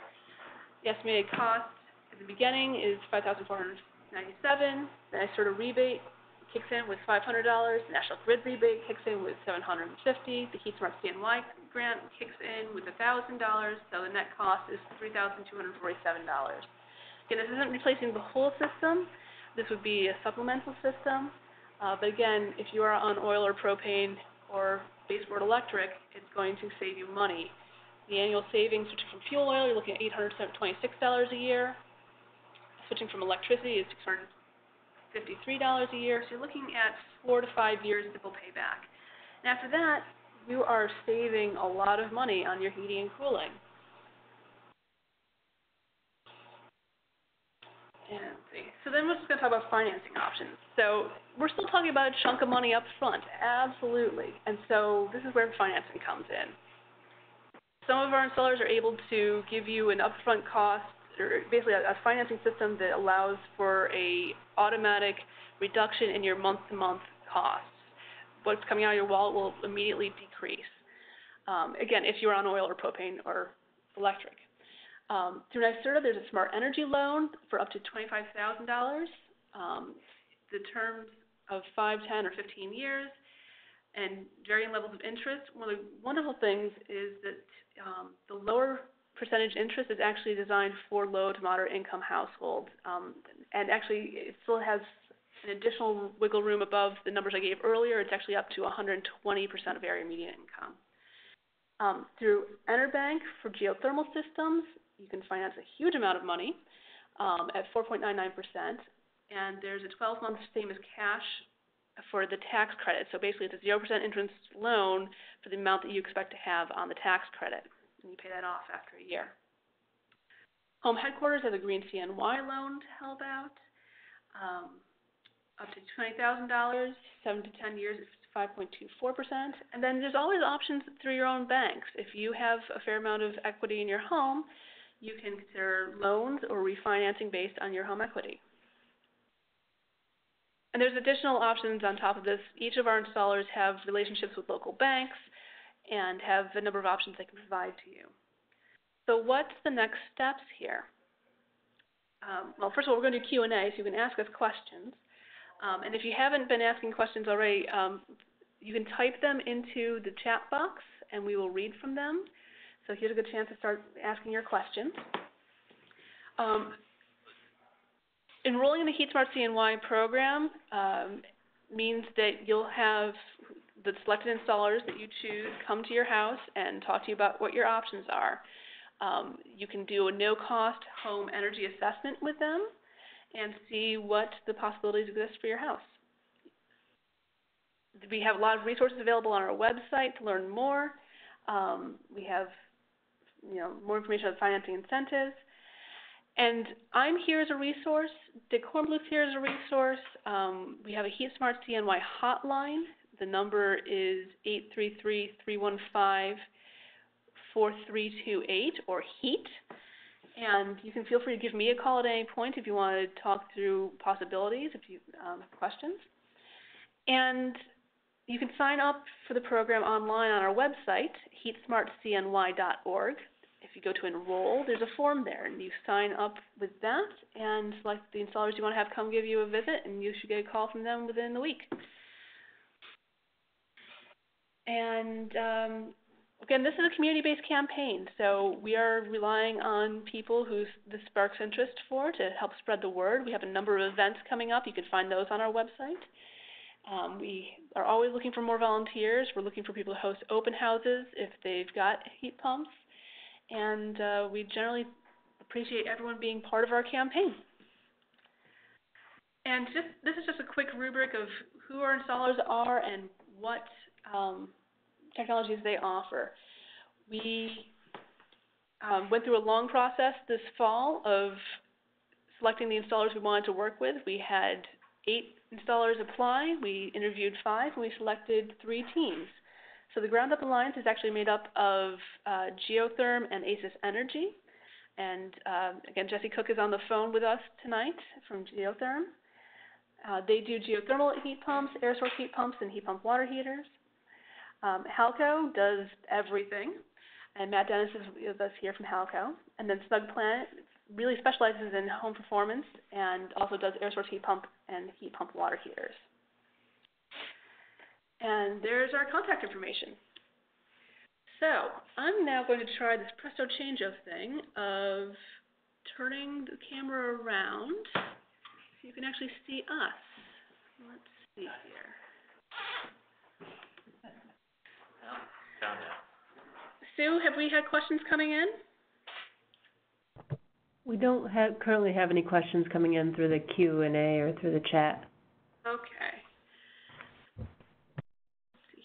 The estimated cost at the beginning is $5,497. The NYSERDA rebate kicks in with $500. The National Grid rebate kicks in with $750. The HeatSmart CNY grant kicks in with $1,000. So the net cost is $3,247. Again, this isn't replacing the whole system. This would be a supplemental system. But again, if you are on oil or propane or baseboard electric, it's going to save you money. The annual savings from fuel oil, you're looking at $826 a year. Switching from electricity is $653 a year. So you're looking at 4 to 5 years that will pay back. And after that, you are saving a lot of money on your heating and cooling. And so then we're just going to talk about financing options. So we're still talking about a chunk of money up front, absolutely. And so this is where financing comes in. Some of our installers are able to give you an upfront cost, or basically a financing system that allows for an automatic reduction in your month-to-month costs. What's coming out of your wallet will immediately decrease. Again, if you're on oil or propane or electric. Through NYSERDA, there's a smart energy loan for up to $25,000. The terms of 5, 10, or 15 years and varying levels of interest. One of the wonderful things is that the lower percentage interest is actually designed for low to moderate income households. And actually, it still has an additional wiggle room above the numbers I gave earlier. It's actually up to 120% of area median income. Through EnerBank for geothermal systems, you can finance a huge amount of money at 4.99%. And there's a 12-month same as cash for the tax credit. So basically, it's a 0% interest loan for the amount that you expect to have on the tax credit. And you pay that off after a year. Home Headquarters has a Green CNY loan to help out, up to $20,000, 7 to 10 years at 5.24%. And then there's always options through your own banks. If you have a fair amount of equity in your home, you can consider loans or refinancing based on your home equity. And there's additional options on top of this. Each of our installers have relationships with local banks and have a number of options they can provide to you. So what's the next steps here? Well, first of all, we're going to do Q&A, so you can ask us questions. And if you haven't been asking questions already, you can type them into the chat box, and we will read from them. So here's a good chance to start asking your questions. Enrolling in the HeatSmart CNY program means that you'll have the selected installers that you choose come to your house and talk to you about what your options are. You can do a no-cost home energy assessment with them and see what the possibilities exist for your house. We have a lot of resources available on our website to learn more. We have more information on financing incentives. And I'm here as a resource. Dick Kornbluth here as a resource. We have a HeatSmart CNY hotline. The number is 833-315-4328 or HEAT. And you can feel free to give me a call at any point if you want to talk through possibilities, if you have questions. And you can sign up for the program online on our website, HeatSmartCNY.org. If you go to enroll, there's a form there, and you sign up with that and select the installers you want to have come give you a visit, and you should get a call from them within the week. And again, this is a community-based campaign, so we are relying on people who this sparks interest for to help spread the word. We have a number of events coming up. You can find those on our website. We are always looking for more volunteers. We're looking for people to host open houses if they've got heat pumps. And we generally appreciate everyone being part of our campaign. And this is just a quick rubric of who our installers are and what technologies they offer. We went through a long process this fall of selecting the installers we wanted to work with. We had 8 installers apply. We interviewed 5, and we selected 3 teams. So the Ground Up Alliance is actually made up of Geotherm and ACES Energy. And again, Jesse Cook is on the phone with us tonight from Geotherm. They do geothermal heat pumps, air source heat pumps, and heat pump water heaters. HALCO does everything, and Matt Dennis is with us here from HALCO. And then Snug Planet really specializes in home performance and also does air source heat pump and heat pump water heaters. And there's our contact information. So I'm now going to try this presto change-o thing of turning the camera around so you can actually see us. Let's see here. Oh. Found it. Sue, have we had questions coming in? We don't currently have any questions coming in through the Q&A or through the chat. Okay. Let's see here.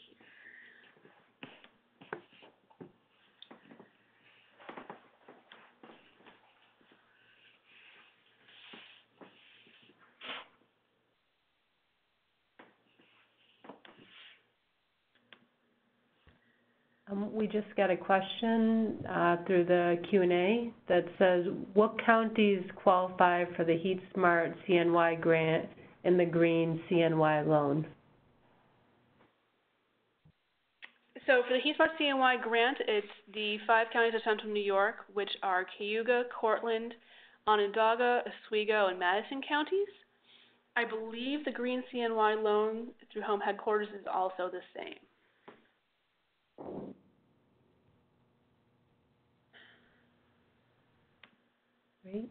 We just got a question through the Q&A that says, what counties qualify for the HeatSmart CNY grant and the Green CNY loan? So for the HeatSmart CNY grant, it's the 5 counties of Central New York, which are Cayuga, Cortland, Onondaga, Oswego, and Madison counties. I believe the Green CNY loan through Home Headquarters is also the same. Great.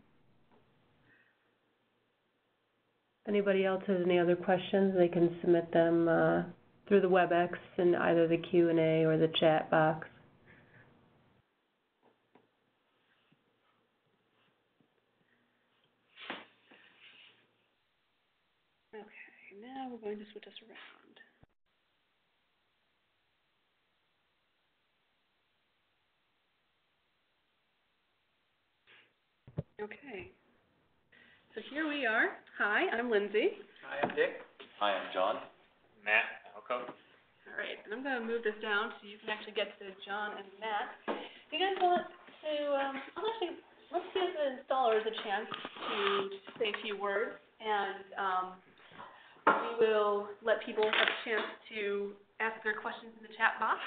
If anybody else has any other questions, they can submit them through the WebEx in either the Q&A or the chat box. Okay, now we're going to switch us around. Okay, so here we are. Hi, I'm Lindsay. Hi, I'm Dick. Hi, I'm John. Matt, HALCO. All right, and I'm going to move this down so you can actually get to John and Matt. If you guys want to, let's give the installers a chance to say a few words, and we will let people have a chance to ask their questions in the chat box.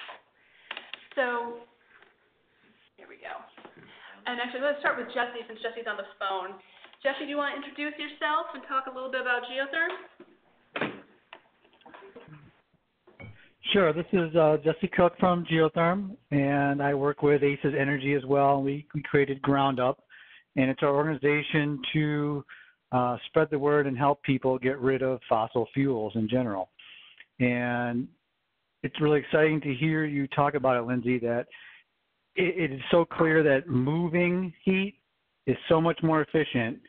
So, here we go. And actually, let's start with Jesse, since Jesse's on the phone. Jesse, do you want to introduce yourself and talk a little bit about Geotherm? Sure. This is Jesse Cook from Geotherm, and I work with ACES Energy as well. We created Ground Up, and it's our organization to spread the word and help people get rid of fossil fuels in general. And it's really exciting to hear you talk about it, Lindsay, that it is so clear that moving heat is so much more efficient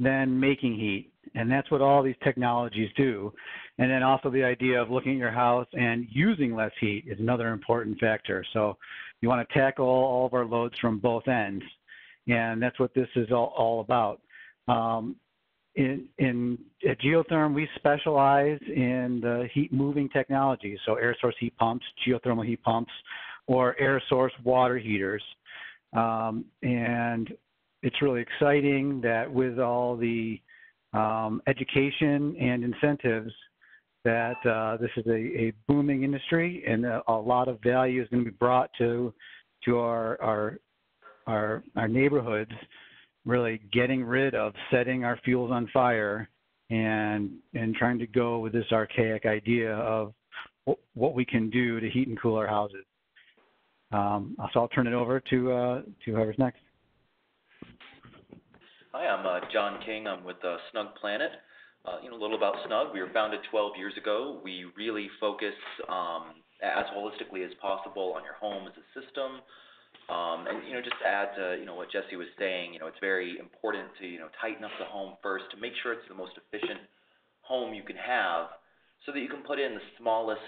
than making heat, and that's what all these technologies do. And then also the idea of looking at your house and using less heat is another important factor. So you want to tackle all of our loads from both ends, and that's what this is all about. At Geotherm, we specialize in the heat moving technologies, so air source heat pumps, geothermal heat pumps, or air source water heaters. And it's really exciting that with all the education and incentives that this is a booming industry, and a lot of value is going to be brought to our neighborhoods, really getting rid of setting our fuels on fire and trying to go with this archaic idea of what we can do to heat and cool our houses. So I'll turn it over to whoever's next. Hi, I'm John King. I'm with Snug Planet. A little about Snug. We were founded 12 years ago. We really focus as holistically as possible on your home as a system. And, just to add to, what Jesse was saying, it's very important to, tighten up the home first to make sure it's the most efficient home you can have so that you can put in the smallest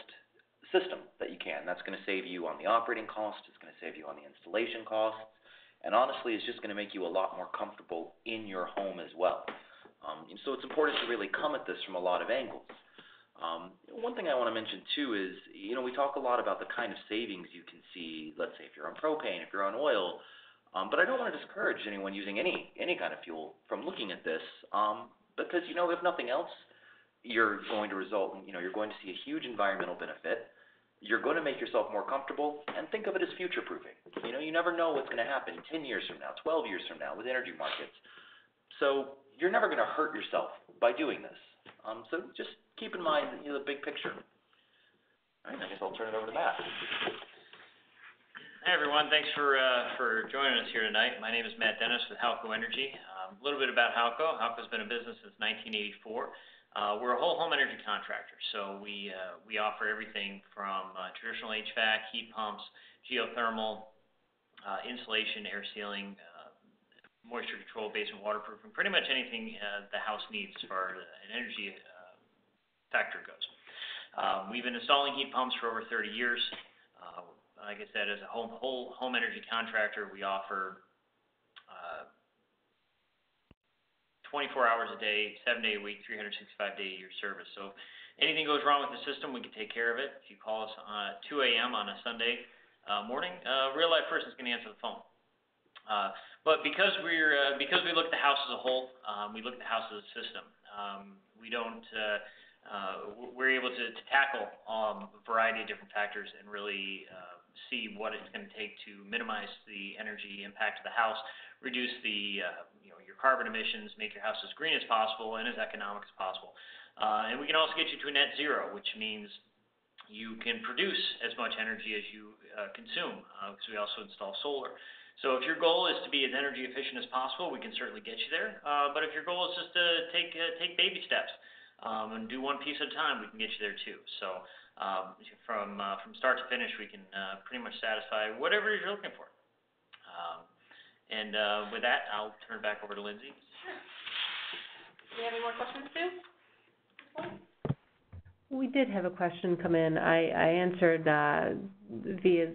system that you can. That's going to save you on the operating cost, it's going to save you on the installation costs, and honestly, it's just going to make you a lot more comfortable in your home as well. So it's important to really come at this from a lot of angles. One thing I want to mention too is, we talk a lot about the kind of savings you can see, let's say if you're on propane, if you're on oil, but I don't want to discourage anyone using any kind of fuel from looking at this, because, if nothing else, you're going to see a huge environmental benefit. you're going to make yourself more comfortable, and think of it as future-proofing. You know, you never know what's going to happen 10 years from now, 12 years from now with energy markets. So you're never going to hurt yourself by doing this. So just keep in mind, you know, the big picture. All right, I guess I'll turn it over to Matt. Hey everyone, thanks for joining us here tonight. My name is Matt Dennis with HALCO Energy. A little bit about HALCO. HALCO's been in business since 1984. We're a whole home energy contractor, so we offer everything from traditional HVAC, heat pumps, geothermal, insulation, air sealing, moisture control, basement waterproofing, pretty much anything the house needs as far as an energy factor goes. We've been installing heat pumps for over 30 years. Like I said, as a whole home energy contractor, we offer 24 hours a day, 7 day a week, 365-day a year service. So if anything goes wrong with the system, we can take care of it. If you call us at 2 a.m. on a Sunday morning, a real life person is going to answer the phone. But because we look at the house as a whole, we look at the house as a system. We don't. We're able to tackle a variety of different factors and really see what it's going to take to minimize the energy impact of the house, reduce the your carbon emissions, make your house as green as possible and as economic as possible. And we can also get you to a net zero, which means you can produce as much energy as you consume, because we also install solar. So if your goal is to be as energy efficient as possible, we can certainly get you there. But if your goal is just to take baby steps, and do one piece at a time, we can get you there too. So from start to finish, we can pretty much satisfy whatever you're looking for. With that, I'll turn it back over to Lindsay. Sure. Do you have any more questions, Sue? We did have a question come in. I answered via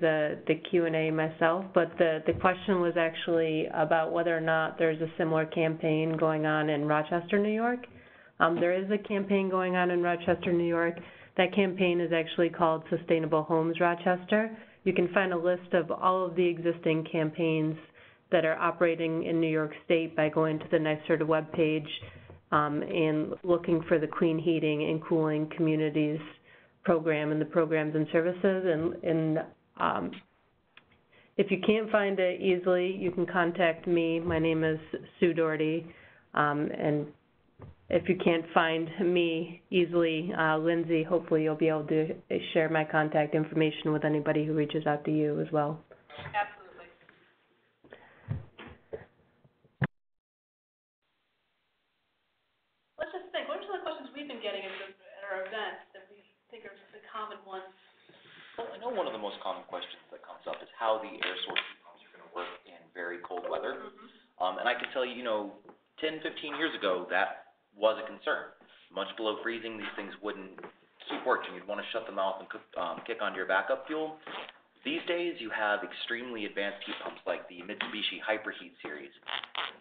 the Q&A myself, but the question was actually about whether or not there's a similar campaign going on in Rochester, New York. There is a campaign going on in Rochester, New York. That campaign is actually called Sustainable Homes Rochester. You can find a list of all of the existing campaigns that are operating in New York State by going to the NYSERDA webpage and looking for the Clean Heating and Cooling Communities program and the programs and services. And if you can't find it easily, you can contact me. My name is Sue Doherty, and if you can't find me easily, Lindsay, hopefully you'll be able to share my contact information with anybody who reaches out to you as well. Absolutely. Let's just think. What are some of the questions we've been getting at our events that we think are the common ones? Well, I know one of the most common questions that comes up is how the air source heat pumps are going to work in very cold weather. Mm-hmm. And I can tell you, 10, 15 years ago, that was a concern. Much below freezing, these things wouldn't keep working. You'd want to shut them off and kick onto your backup fuel. These days, you have extremely advanced heat pumps like the Mitsubishi Hyperheat series.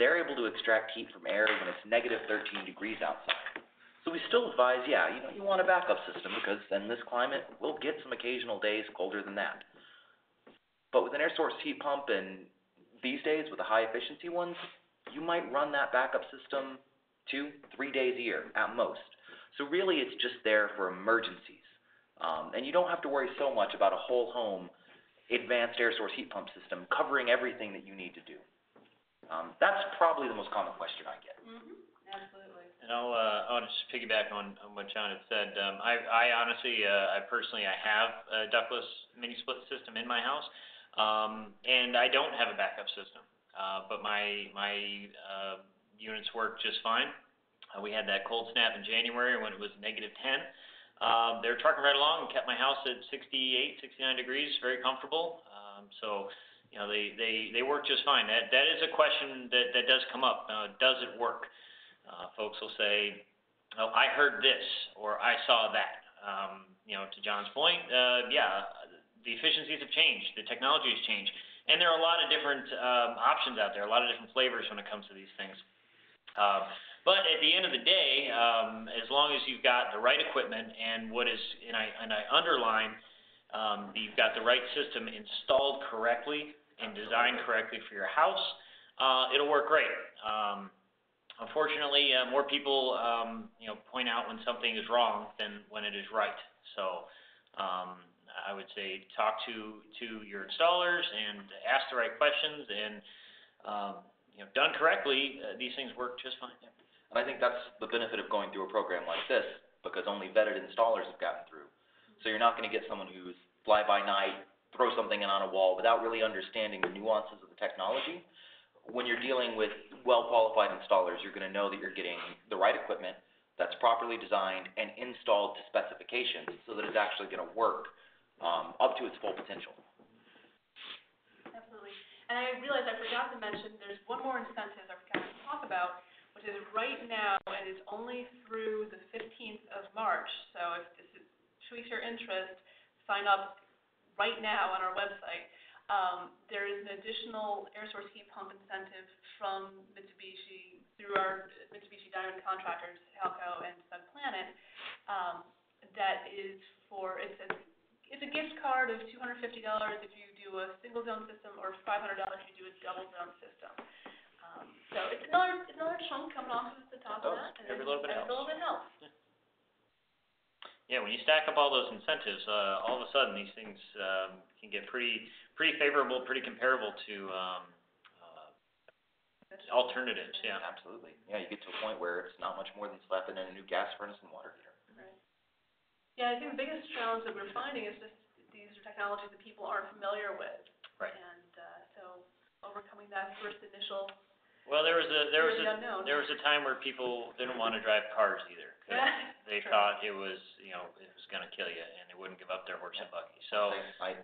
They're able to extract heat from air when it's -13 degrees outside. So we still advise, you want a backup system because in this climate, we'll get some occasional days colder than that. But with an air source heat pump, and these days with the high efficiency ones, you might run that backup system 2-3 days a year at most. So really it's just there for emergencies. And you don't have to worry so much about a whole home advanced air source heat pump system covering everything that you need to do. That's probably the most common question I get. Mm-hmm. Absolutely. And I'll just piggyback on what John had said. I personally have a ductless mini split system in my house, and I don't have a backup system. But my units work just fine. We had that cold snap in January when it was -10. They were trucking right along and kept my house at 68, 69 degrees, very comfortable. They work just fine. That is a question that does come up. Does it work? Folks will say, "Oh, I heard this," or "I saw that." To John's point, the efficiencies have changed, the technology has changed, and there are a lot of different options out there, a lot of different flavors when it comes to these things. But at the end of the day, as long as you've got the right equipment and I underline you've got the right system installed correctly and designed correctly for your house, it'll work great. Unfortunately, more people point out when something is wrong than when it is right. So I would say talk to your installers and ask the right questions, and done correctly, these things work just fine. Yeah. And I think that's the benefit of going through a program like this, because only vetted installers have gotten through. So you're not going to get someone who's fly-by-night, throw something in on a wall without really understanding the nuances of the technology. When you're dealing with well-qualified installers, you're going to know that you're getting the right equipment that's properly designed and installed to specifications so that it's actually going to work up to its full potential. Absolutely. And I realize I forgot to mention there's one more incentive I forgot to talk about, which is right now, and it's only through the 15th of March. So if this tweaks your interest, sign up right now on our website. There is an additional air source heat pump incentive from Mitsubishi through our Mitsubishi Diamond contractors, HALCO and Snug Planet. That is for, it's a gift card of $250 if you do a single zone system, or $500 if you do a double zone system. So it's another chunk coming off of the top of that, and every little bit helps. Yeah, when you stack up all those incentives, all of a sudden these things can get pretty favorable, pretty comparable to alternatives. Yeah, absolutely. Yeah, you get to a point where it's not much more than slapping in a new gas furnace and water heater. Right. Yeah, I think the biggest challenge that we're finding is just these are technologies that people aren't familiar with. Right. And so overcoming that first initial. Well, there was a time where people didn't want to drive cars either. They thought it was, it was going to kill you, and they wouldn't give up their horse and buggy. So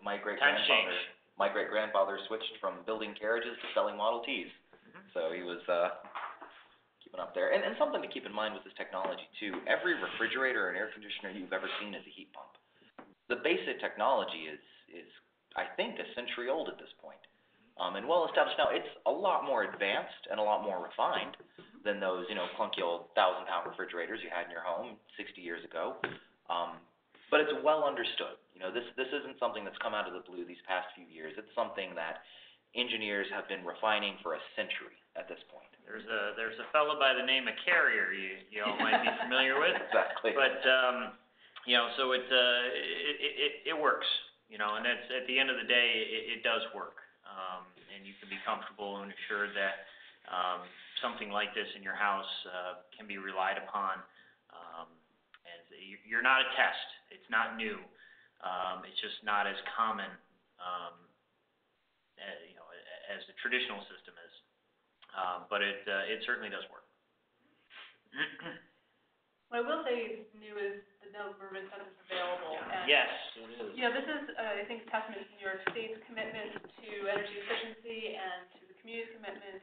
my great grandfather switched from building carriages to selling Model Ts. Mm-hmm. So he was keeping up there. And something to keep in mind with this technology too: every refrigerator and air conditioner you've ever seen is a heat pump. The basic technology is I think a century old at this point. And well established now. It's a lot more advanced and a lot more refined than those, clunky old 1,000-pound refrigerators you had in your home 60 years ago. But it's well understood. This isn't something that's come out of the blue these past few years. It's something that engineers have been refining for a century at this point. There's a fellow by the name of Carrier you all might be familiar with. Exactly. But so it works. And that's at the end of the day, it does work. And you can be comfortable and assured that something like this in your house can be relied upon. And you're not a test. It's not new. It's just not as common as the traditional system is. But it certainly does work. What I will say new is the number of incentives available. And yes, it is. This is, I think, a testament to New York State's commitment to energy efficiency and to the community's commitment.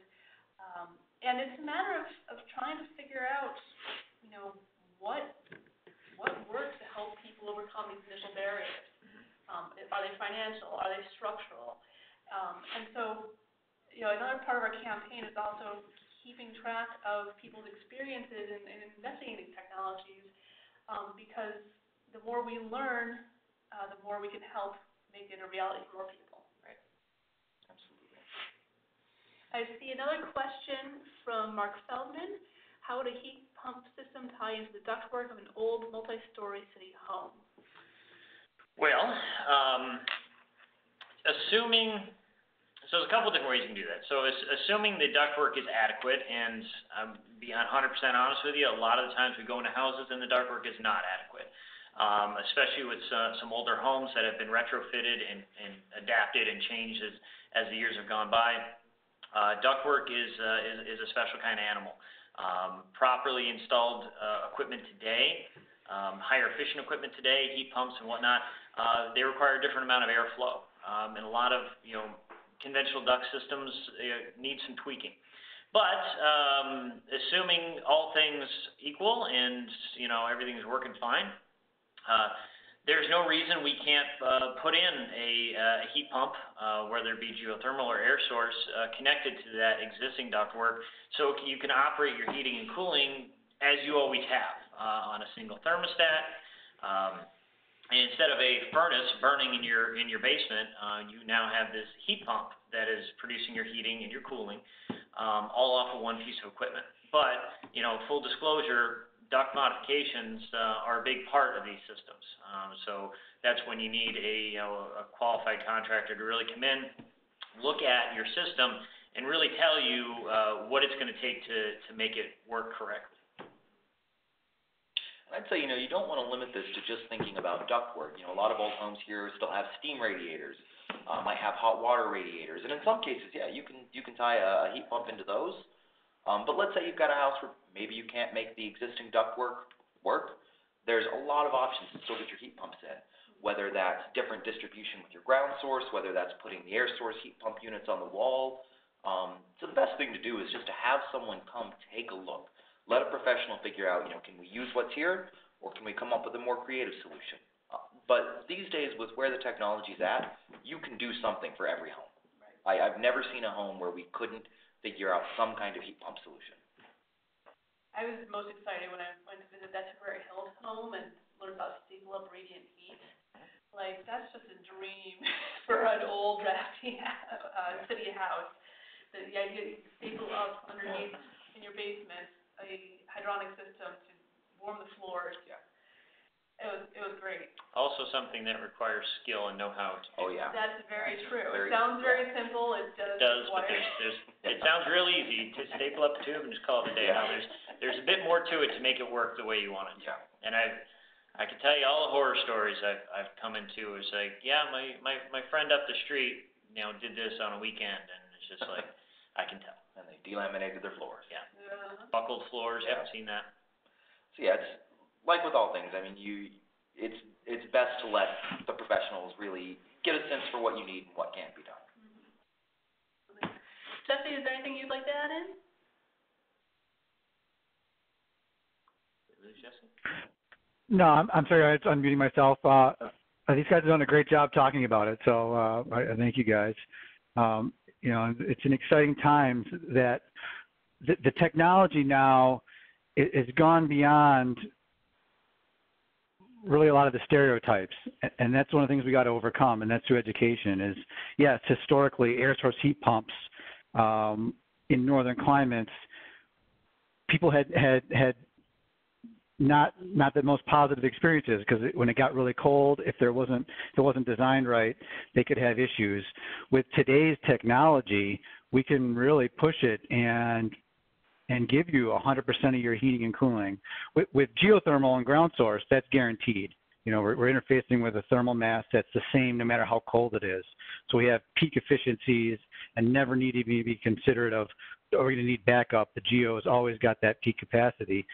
And it's a matter of trying to figure out, what works to help people overcome these initial barriers. Are they financial? Are they structural? And so, another part of our campaign is also keeping track of people's experiences and investigating these technologies. Because the more we learn, the more we can help make it a reality for more people. Right. Absolutely. I see another question from Mark Feldman. How would a heat pump system tie into the ductwork of an old multi-story city home? Well, there's a couple different ways you can do that. So assuming the ductwork is adequate, and I'm being 100% honest with you, a lot of the times we go into houses and the ductwork is not adequate, especially with some older homes that have been retrofitted and adapted and changed as the years have gone by. Ductwork is a special kind of animal. Properly installed equipment today, higher efficient equipment today, heat pumps and whatnot, they require a different amount of airflow, and a lot of conventional duct systems need some tweaking. But assuming all things equal and everything's working fine, there's no reason we can't put in a heat pump, whether it be geothermal or air source, connected to that existing ductwork, so you can operate your heating and cooling as you always have on a single thermostat. And instead of a furnace burning in your basement, you now have this heat pump that is producing your heating and your cooling, all off of one piece of equipment. But full disclosure, duct modifications are a big part of these systems. So that's when you need a qualified contractor to really come in, look at your system, and really tell you what it's going to take to make it work correctly. I'd say, you don't want to limit this to just thinking about ductwork. A lot of old homes here still have steam radiators, might have hot water radiators, and in some cases, yeah, you can tie a heat pump into those. But let's say you've got a house where maybe you can't make the existing ductwork work. There's a lot of options to still get your heat pumps in, whether that's different distribution with your ground source, whether that's putting the air source heat pump units on the wall. So the best thing to do is just to have someone come take a look. Let a professional figure out, can we use what's here, or can we come up with a more creative solution? But these days, with where the technology's at, you can do something for every home. Right. I've never seen a home where we couldn't figure out some kind of heat pump solution. I was most excited when I went to visit that temporary held home and learned about single up radiant heat. Like, that's just a dream for an old drafty city house. The idea you staple up underneath in your basement a hydronic system to warm the floors. Yeah. It was great. Also something that requires skill and know-how. Oh yeah. That's very true. It sounds very simple. It does require. But it sounds real easy to staple up the tube and just call it a day. Yeah. Now there's a bit more to it to make it work the way you want it to. Yeah. And I can tell you all the horror stories I've come into. It's like, yeah, my friend up the street, did this on a weekend, and it's just like I can tell. And they delaminated their floors. Yeah. Buckled floors. Yeah. Haven't seen that. So yeah, it's like with all things. It's best to let the professionals really get a sense for what you need and what can't be done. Mm-hmm. Jesse, is there anything you'd like to add in? Jesse? No, I'm sorry. I was unmuting myself. These guys have done a great job talking about it. So I thank you guys. It's an exciting time that the technology now has gone beyond really a lot of the stereotypes, and that's one of the things we got to overcome, and that's through education. Is, yes, historically, air source heat pumps in northern climates, people had not the most positive experiences, because when it got really cold, if it wasn't designed right, they could have issues. With today's technology, we can really push it and give you 100% of your heating and cooling. With geothermal and ground source, that's guaranteed. We're interfacing with a thermal mass that's the same no matter how cold it is. So we have peak efficiencies and never need to be considerate of, are we going to need backup? The geo has always got that peak capacity.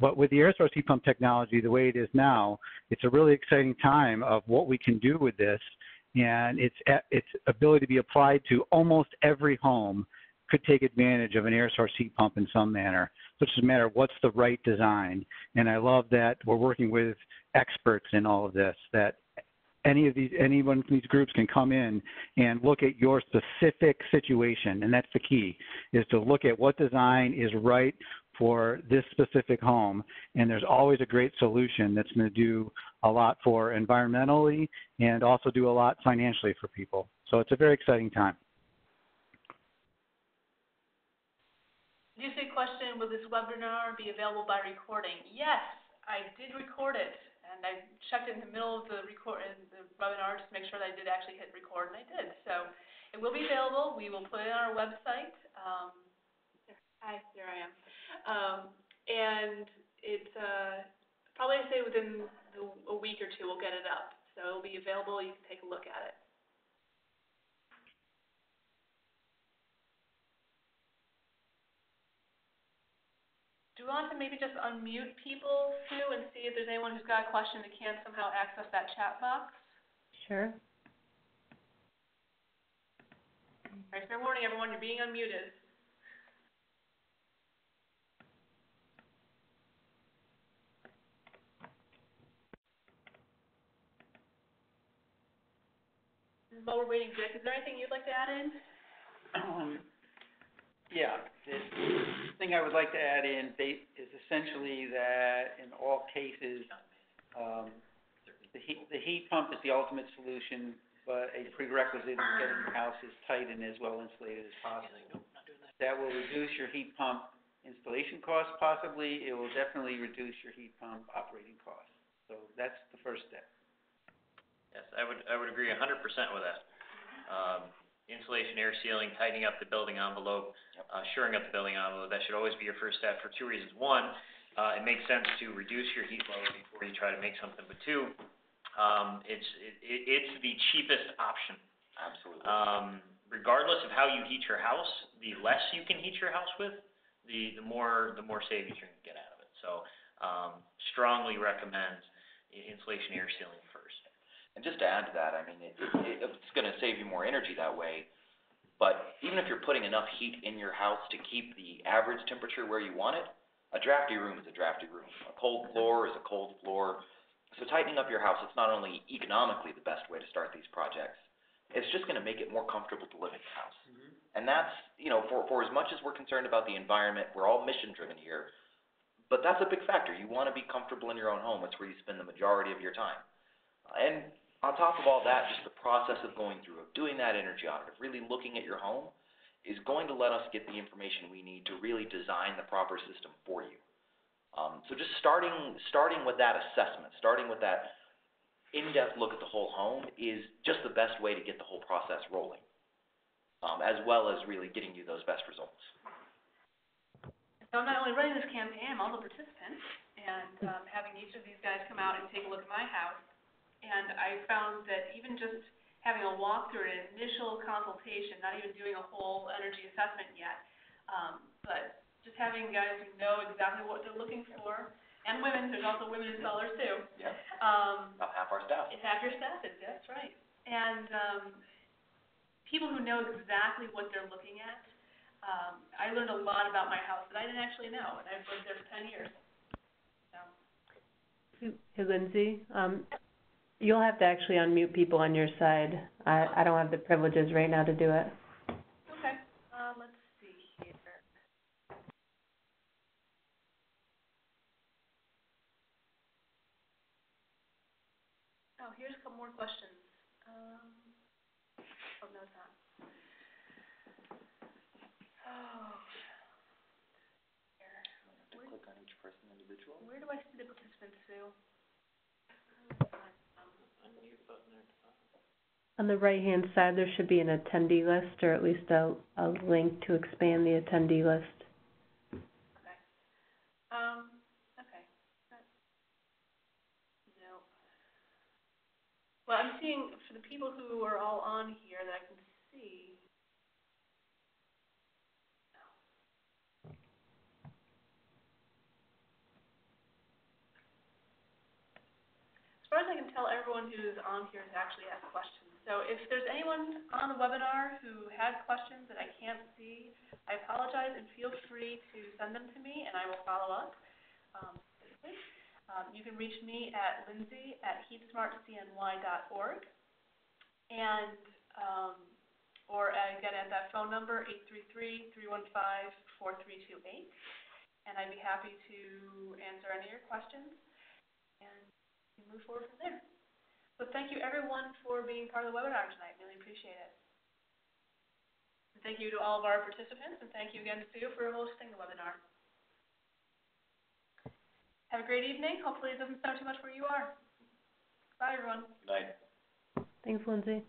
But with the air source heat pump technology, the way it is now, it's a really exciting time of what we can do with this, and its ability to be applied to almost every home could take advantage of an air source heat pump in some manner. So it doesn't matter what's the right design. And I love that we're working with experts in all of this, that anyone from these groups can come in and look at your specific situation. And that's the key, is to look at what design is right for this specific home. And there's always a great solution that's going to do a lot for environmentally and also do a lot financially for people. So it's a very exciting time. Juicy question, will this webinar be available by recording? Yes, I did record it, and I checked it in the middle of the webinar just to make sure that I did actually hit record, and I did. So it will be available. We will put it on our website. Hi, there I am. And it's probably, I'd say, within a week or two we'll get it up. So it'll be available. You can take a look at it. Do you want to maybe just unmute people, Sue, and see if there's anyone who's got a question that can't somehow access that chat box? Sure. All right, fair warning, everyone, you're being unmuted. While we're waiting, Dick, is there anything you'd like to add in? Yeah, the thing I would like to add in is essentially that in all cases, the heat pump is the ultimate solution, but a prerequisite is getting your house as tight and as well insulated as possible. That will reduce your heat pump installation costs possibly. It will definitely reduce your heat pump operating costs. So that's the first step. Yes, I would agree 100% with that. Insulation, air sealing, tightening up the building envelope, shoring up the building envelope, that should always be your first step for two reasons. One, it makes sense to reduce your heat load before you try to make something, but two, it's the cheapest option. Absolutely. Regardless of how you heat your house, the less you can heat your house with, the more savings you're gonna get out of it. So strongly recommend insulation, air sealing first. And just to add to that, I mean, it's going to save you more energy that way, but even if you're putting enough heat in your house to keep the average temperature where you want it, a drafty room is a drafty room. A cold floor is a cold floor. So tightening up your house, it's not only economically the best way to start these projects, it's just going to make it more comfortable to live in the house. Mm-hmm. And that's, you know, for as much as we're concerned about the environment, we're all mission-driven here, but that's a big factor. You want to be comfortable in your own home. It's where you spend the majority of your time. And on top of all that, just the process of going through, of doing that energy audit, of really looking at your home, is going to let us get the information we need to really design the proper system for you. So just starting with that assessment, starting with that in-depth look at the whole home is just the best way to get the whole process rolling, as well as really getting you those best results. So I'm not only running this campaign, I'm also a participant, and having each of these guys come out and take a look at my house. And I found that even just having a walkthrough, an initial consultation, not even doing a whole energy assessment yet, but just having guys who know exactly what they're looking for, and women, there's also women installers too. Yeah. About half our staff. It's half your staff, that's right. And people who know exactly what they're looking at. I learned a lot about my house that I didn't actually know, and I've lived there for 10 years. So. Hey, Lindsay. You'll have to actually unmute people on your side. I don't have the privileges right now to do it. Okay. Let's see here. Oh, here's a couple more questions. Oh, no, it's not. Oh. Here. I have to click on each person individually. Where do I see the participants, Sue? On the right-hand side, there should be an attendee list, or at least a link to expand the attendee list. Okay. Okay. No. Well, I'm seeing, for the people who are all on here that I can see, as far as I can tell, everyone who's on here has actually asked questions. So if there's anyone on the webinar who had questions that I can't see, I apologize, and feel free to send them to me, and I will follow up. You can reach me at lindsay@heatsmartcny.org, and or again at that phone number, 833-315-4328, and I'd be happy to answer any of your questions. And move forward from there. So thank you everyone for being part of the webinar tonight. Really appreciate it. And thank you to all of our participants, and thank you again to Sue for hosting the webinar. Have a great evening. Hopefully it doesn't snow too much where you are. Bye everyone. Good night. Thanks, Lindsay.